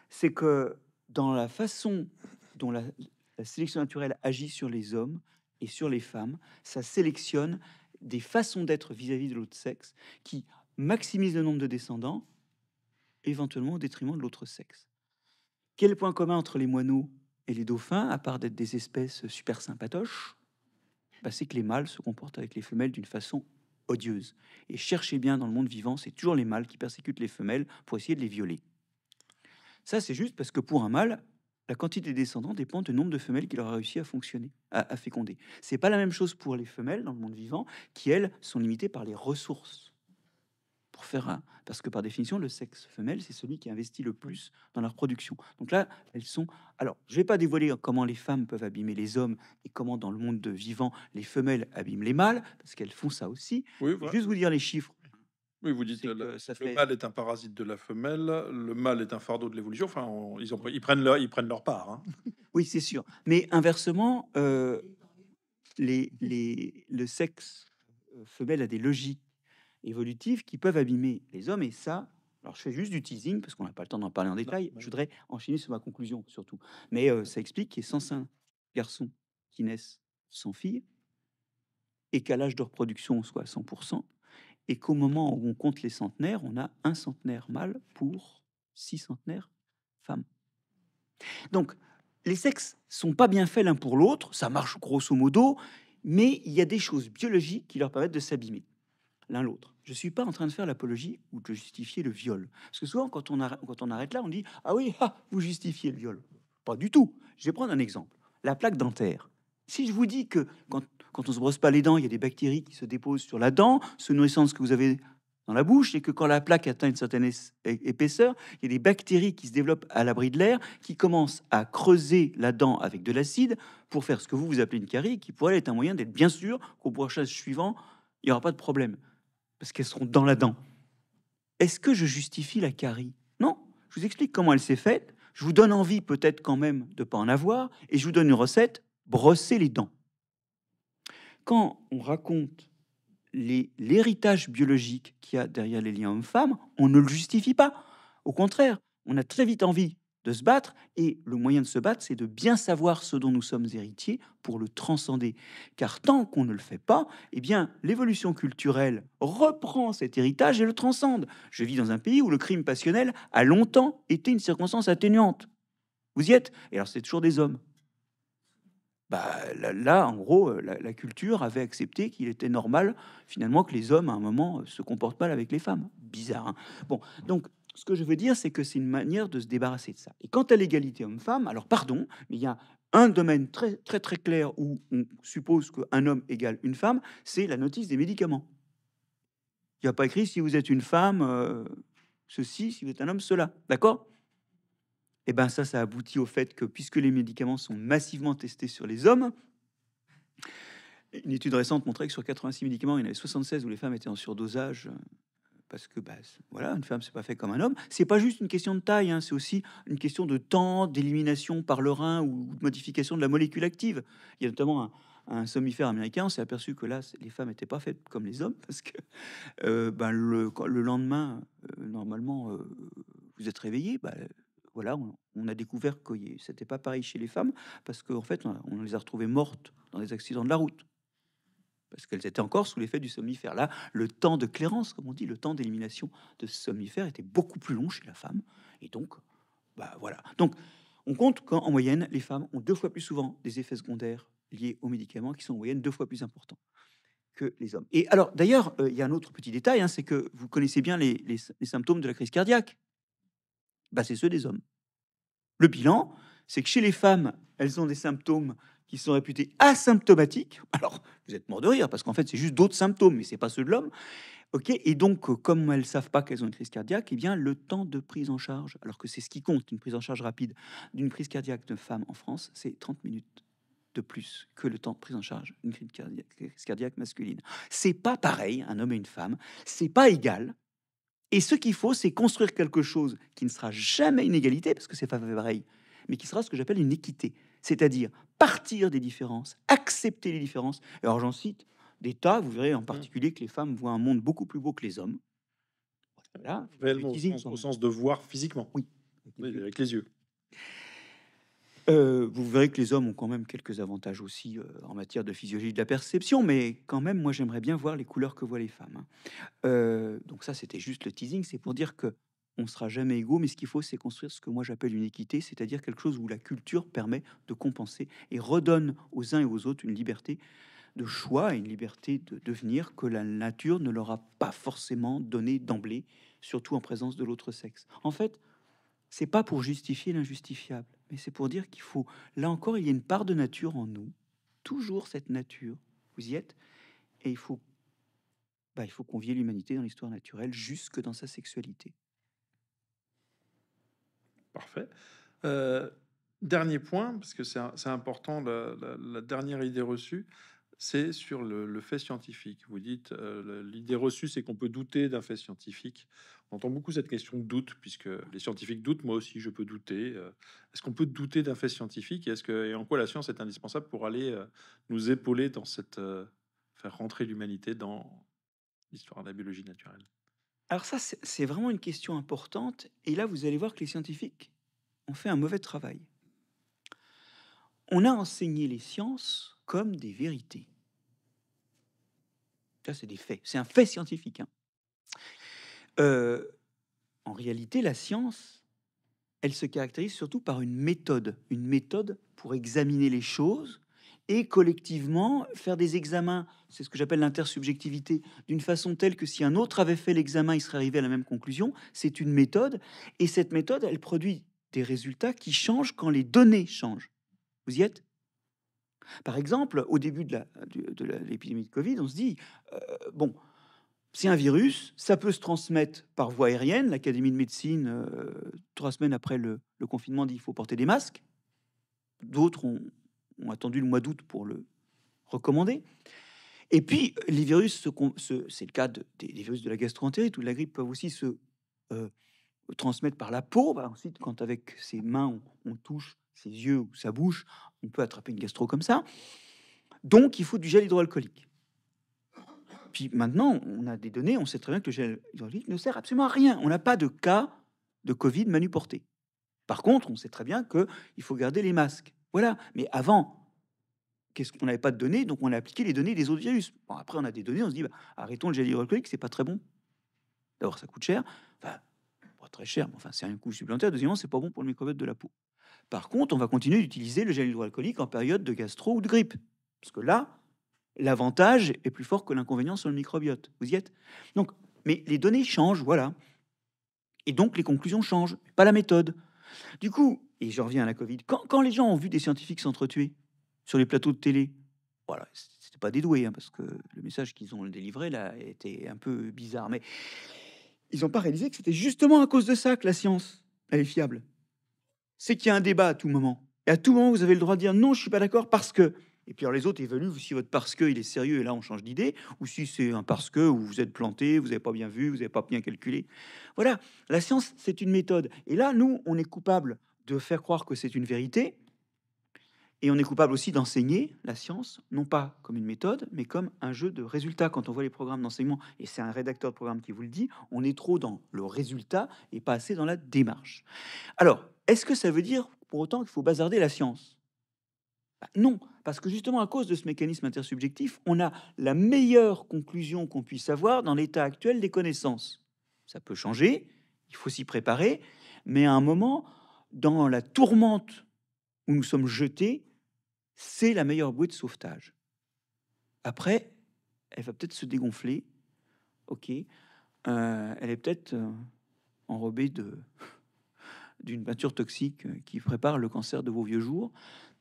c'est que dans la façon dont la sélection naturelle agit sur les hommes et sur les femmes, ça sélectionne des façons d'être vis-à-vis de l'autre sexe qui maximisent le nombre de descendants, éventuellement au détriment de l'autre sexe. Quel est le point commun entre les moineaux et les dauphins, à part d'être des espèces super sympatoches, bah c'est que les mâles se comportent avec les femelles d'une façon odieuse. Et cherchez bien dans le monde vivant, c'est toujours les mâles qui persécutent les femelles pour essayer de les violer. Ça, c'est juste parce que pour un mâle, la quantité des descendants dépend du nombre de femelles qu'il aura réussi à féconder. C'est pas la même chose pour les femelles dans le monde vivant, qui elles sont limitées par les ressources. Parce que par définition, le sexe femelle, c'est celui qui investit le plus dans la reproduction. Donc là, elles sont... Alors, je vais pas dévoiler comment les femmes peuvent abîmer les hommes et comment, dans le monde vivant, les femelles abîment les mâles, parce qu'elles font ça aussi. Oui, voilà. Juste vous dire les chiffres. Oui, vous dites le mâle est un parasite de la femelle, le mâle est un fardeau de l'évolution. Enfin, ils prennent leur part. Hein. Oui, c'est sûr. Mais inversement, le sexe femelle a des logiques évolutives qui peuvent abîmer les hommes, et ça, alors je fais juste du teasing parce qu'on n'a pas le temps d'en parler en détail. Je voudrais enchaîner sur ma conclusion surtout, mais ça explique qu'il y a 105 garçons qui naissent sans filles et qu'à l'âge de reproduction on soit à 100%, et qu'au moment où on compte les centenaires, on a un centenaire mâle pour 6 centenaires femmes. Donc les sexes sont pas bien faits l'un pour l'autre, ça marche grosso modo, mais il y a des choses biologiques qui leur permettent de s'abîmer l'un l'autre. Je suis pas en train de faire l'apologie ou de justifier le viol. Parce que souvent, quand on arrête là, on dit « Ah oui, ah, vous justifiez le viol. » Pas du tout. Je vais prendre un exemple. La plaque dentaire. Si je vous dis que quand on se brosse pas les dents, il y a des bactéries qui se déposent sur la dent, se nourrissant de ce que vous avez dans la bouche, et que quand la plaque atteint une certaine épaisseur, il y a des bactéries qui se développent à l'abri de l'air, qui commencent à creuser la dent avec de l'acide pour faire ce que vous appelez une carie, qui pourrait être un moyen d'être bien sûr qu'au brochage suivant, il n'y aura pas de problème. Parce qu'elles seront dans la dent. Est-ce que je justifie la carie? Non, je vous explique comment elle s'est faite, je vous donne envie peut-être quand même de ne pas en avoir, et je vous donne une recette, brosser les dents. Quand on raconte l'héritage biologique qu'il y a derrière les liens homme-femme, on ne le justifie pas. Au contraire, on a très vite envie de se battre, et le moyen de se battre, c'est de bien savoir ce dont nous sommes héritiers pour le transcender. Car tant qu'on ne le fait pas, eh bien, l'évolution culturelle reprend cet héritage et le transcende. Je vis dans un pays où le crime passionnel a longtemps été une circonstance atténuante. Vous y êtes? Et alors, c'est toujours des hommes. bah, là, en gros, la culture avait accepté qu'il était normal, finalement, que les hommes, à un moment, se comportent mal avec les femmes. Bizarre, hein? Bon, donc, ce que je veux dire, c'est que c'est une manière de se débarrasser de ça. Et quant à l'égalité homme-femme, alors, pardon, mais il y a un domaine très, très, très clair où on suppose qu'un homme égale une femme, c'est la notice des médicaments. Il n'y a pas écrit « si vous êtes une femme, ceci, si vous êtes un homme, cela ». D'accord ? Eh bien, ça aboutit au fait que, puisque les médicaments sont massivement testés sur les hommes, une étude récente montrait que sur 86 médicaments, il y en avait 76 où les femmes étaient en surdosage, parce que, bah, voilà, une femme, c'est pas fait comme un homme. C'est pas juste une question de taille, hein, c'est aussi une question de temps, d'élimination par le rein ou de modification de la molécule active. Il y a notamment un somnifère américain, on s'est aperçu que là, les femmes n'étaient pas faites comme les hommes, parce que ben, le lendemain, normalement, vous êtes réveillé, ben, voilà, on a découvert que c'était pas pareil chez les femmes, parce qu'en fait, on les a retrouvées mortes dans des accidents de la route, parce qu'elles étaient encore sous l'effet du somnifère. Là, le temps de clairance, comme on dit, le temps d'élimination de ce somnifère était beaucoup plus long chez la femme, et donc, bah voilà. Donc, on compte qu'en moyenne, les femmes ont 2 fois plus souvent des effets secondaires liés aux médicaments, qui sont en moyenne 2 fois plus importants que les hommes. Et alors, d'ailleurs, il y a un autre petit détail, hein, c'est que vous connaissez bien les symptômes de la crise cardiaque. Bah, c'est ceux des hommes. Le bilan, c'est que chez les femmes, elles ont des symptômes qui sont réputés asymptomatiques. Alors, vous êtes mort de rire, parce qu'en fait, c'est juste d'autres symptômes, mais ce n'est pas ceux de l'homme. Okay, et donc, comme elles ne savent pas qu'elles ont une crise cardiaque, eh bien, le temps de prise en charge, alors que c'est ce qui compte, une prise en charge rapide d'une crise cardiaque de femme en France, c'est 30 minutes de plus que le temps de prise en charge d'une crise cardiaque masculine. C'est pas pareil, un homme et une femme, c'est pas égal. Et ce qu'il faut, c'est construire quelque chose qui ne sera jamais une égalité, parce que c'est pas pareil, mais qui sera ce que j'appelle une équité, c'est-à-dire partir des différences, accepter les différences. Alors j'en cite des tas, vous verrez en particulier que les femmes voient un monde beaucoup plus beau que les hommes. Voilà, réellement, au sens de voir physiquement. Oui, avec les yeux. Vous verrez que les hommes ont quand même quelques avantages aussi en matière de physiologie de la perception, mais quand même, moi, j'aimerais bien voir les couleurs que voient les femmes. Hein. Donc ça, c'était juste le teasing, c'est pour dire que on ne sera jamais égaux, mais ce qu'il faut, c'est construire ce que moi j'appelle une équité, c'est-à-dire quelque chose où la culture permet de compenser et redonne aux uns et aux autres une liberté de choix et une liberté de devenir que la nature ne leur a pas forcément donné d'emblée, surtout en présence de l'autre sexe. En fait, c'est pas pour justifier l'injustifiable, mais c'est pour dire qu'il faut, là encore, il y a une part de nature en nous, toujours cette nature, vous y êtes, et il faut convier l'humanité dans l'histoire naturelle, jusque dans sa sexualité. Parfait. Dernier point, parce que c'est important, la dernière idée reçue, c'est sur le fait scientifique. Vous dites, l'idée reçue, c'est qu'on peut douter d'un fait scientifique. On entend beaucoup cette question de doute, puisque les scientifiques doutent, moi aussi je peux douter. Est-ce qu'on peut douter d'un fait scientifique et, en quoi la science est indispensable pour aller nous épauler dans cette... faire rentrer l'humanité dans l'histoire de la biologie naturelle? Alors ça, c'est vraiment une question importante. Et là, vous allez voir que les scientifiques ont fait un mauvais travail. On a enseigné les sciences comme des vérités. Ça, c'est des faits. C'est un fait scientifique. Hein. En réalité, la science, elle se caractérise surtout par une méthode pour examiner les choses et collectivement faire des examens. C'est ce que j'appelle l'intersubjectivité, d'une façon telle que si un autre avait fait l'examen, il serait arrivé à la même conclusion. C'est une méthode, et cette méthode, elle produit des résultats qui changent quand les données changent. Vous y êtes ? Par exemple, au début de l'épidémie de Covid, on se dit, bon, c'est un virus, ça peut se transmettre par voie aérienne. L'Académie de médecine, 3 semaines après le confinement, dit qu'il faut porter des masques. D'autres ont attendu le mois d'août pour le recommander. Et puis, les virus, c'est le cas des virus de la gastroentérite ou de la grippe, peuvent aussi se transmettre par la peau. Bah, ensuite, quand avec ses mains, on touche ses yeux ou sa bouche, on peut attraper une gastro comme ça. Donc, il faut du gel hydroalcoolique. Puis maintenant, on a des données, on sait très bien que le gel hydroalcoolique ne sert absolument à rien. On n'a pas de cas de Covid manuporté. Par contre, on sait très bien qu'il faut garder les masques. Voilà. Mais avant, qu'est-ce qu'on n'avait pas de données, donc on a appliqué les données des autres virus. Bon, après, on a des données, on se dit, bah, arrêtons le gel hydroalcoolique, c'est pas très bon. D'abord, ça coûte cher. Enfin, pas très cher, mais enfin, c'est un coût supplémentaire. Deuxièmement, c'est pas bon pour le microbiote de la peau. Par contre, on va continuer d'utiliser le gel hydroalcoolique en période de gastro ou de grippe. Parce que là, l'avantage est plus fort que l'inconvénient sur le microbiote. Vous y êtes? Donc, mais les données changent, voilà. Et donc, les conclusions changent, pas la méthode. Du coup, et je reviens à la Covid, quand les gens ont vu des scientifiques s'entretuer sur les plateaux de télé, voilà, c'était pas des doués, hein, parce que le message qu'ils ont délivré, là, était un peu bizarre. Mais ils n'ont pas réalisé que c'était justement à cause de ça que la science, elle est fiable. C'est qu'il y a un débat à tout moment. Et à tout moment, vous avez le droit de dire « non, je suis pas d'accord parce que ». Et puis alors les autres évaluent si votre parce que il est sérieux et là on change d'idée, ou si c'est un parce que où vous êtes planté, vous n'avez pas bien vu, vous n'avez pas bien calculé. Voilà, la science c'est une méthode. Et là nous on est coupable de faire croire que c'est une vérité, et on est coupable aussi d'enseigner la science non pas comme une méthode, mais comme un jeu de résultats. Quand on voit les programmes d'enseignement, et c'est un rédacteur de programme qui vous le dit, on est trop dans le résultat et pas assez dans la démarche. Alors est-ce que ça veut dire pour autant qu'il faut bazarder la science? Non, parce que justement à cause de ce mécanisme intersubjectif, on a la meilleure conclusion qu'on puisse avoir dans l'état actuel des connaissances. Ça peut changer, il faut s'y préparer, mais à un moment, dans la tourmente où nous sommes jetés, c'est la meilleure bouée de sauvetage. Après, elle va peut-être se dégonfler, ok, elle est peut-être enrobée d'une peinture toxique qui prépare le cancer de vos vieux jours,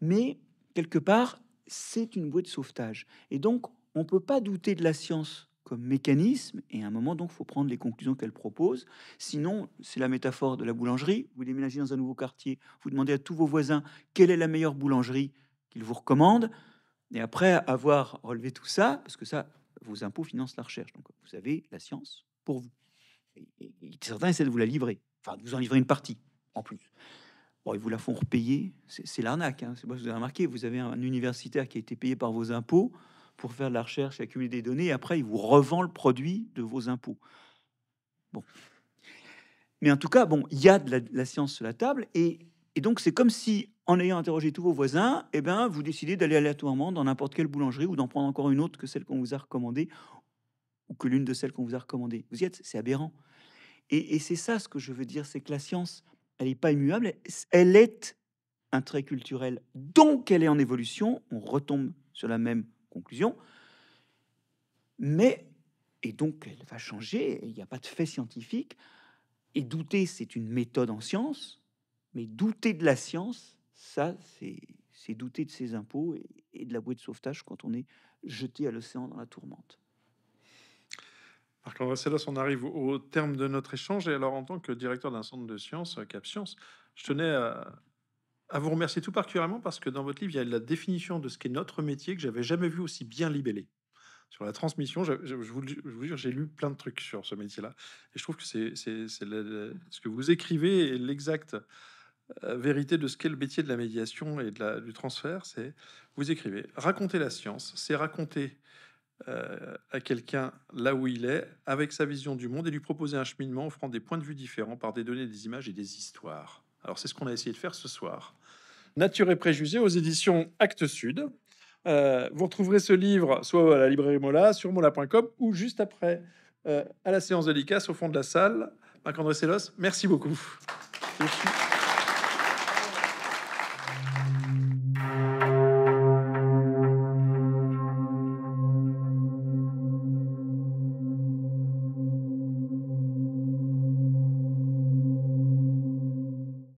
mais quelque part, c'est une bouée de sauvetage. Et donc, on ne peut pas douter de la science comme mécanisme. Et à un moment, donc, il faut prendre les conclusions qu'elle propose. Sinon, c'est la métaphore de la boulangerie. Vous déménagez dans un nouveau quartier, vous demandez à tous vos voisins quelle est la meilleure boulangerie qu'ils vous recommandent. Et après avoir relevé tout ça, parce que ça, vos impôts financent la recherche. Donc, vous avez la science pour vous. Et certains essaient de vous la livrer. Enfin, de vous en livrer une partie, en plus. Bon, ils vous la font repayer, c'est l'arnaque. Hein. Vous avez remarqué, vous avez un universitaire qui a été payé par vos impôts pour faire de la recherche et accumuler des données, et après, il vous revend le produit de vos impôts. Bon. Mais en tout cas, bon, il y a de la science sur la table, et donc c'est comme si, en ayant interrogé tous vos voisins, eh ben, vous décidez d'aller aléatoirement dans n'importe quelle boulangerie ou d'en prendre encore une autre que celle qu'on vous a recommandée, ou que l'une de celles qu'on vous a recommandées. Vous y êtes, c'est aberrant. Et c'est ça ce que je veux dire, c'est que la science... elle n'est pas immuable, elle est un trait culturel, donc elle est en évolution, on retombe sur la même conclusion, mais, et donc elle va changer, il n'y a pas de fait scientifique, et douter, c'est une méthode en science, mais douter de la science, ça, c'est douter de ses impôts et de la bouée de sauvetage quand on est jeté à l'océan dans la tourmente. Marc-André Selosse, on arrive au terme de notre échange. Et alors, en tant que directeur d'un centre de sciences, Cap Sciences, je tenais à vous remercier tout particulièrement parce que dans votre livre, il y a la définition de ce qu'est notre métier que j'avais jamais vu aussi bien libellé. Sur la transmission, je vous jure, j'ai lu plein de trucs sur ce métier-là. Et je trouve que c'est ce que vous écrivez et l'exacte vérité de ce qu'est le métier de la médiation et du transfert. C'est vous écrivez « Raconter la science, c'est raconter... à quelqu'un là où il est, avec sa vision du monde, et lui proposer un cheminement offrant des points de vue différents par des données, des images et des histoires. » Alors c'est ce qu'on a essayé de faire ce soir. Nature et préjugés aux éditions Actes Sud. Vous retrouverez ce livre soit à la librairie Mollat, sur mollat.com, ou juste après à la séance dédicace au fond de la salle. Marc-André Selosse, merci beaucoup. Merci.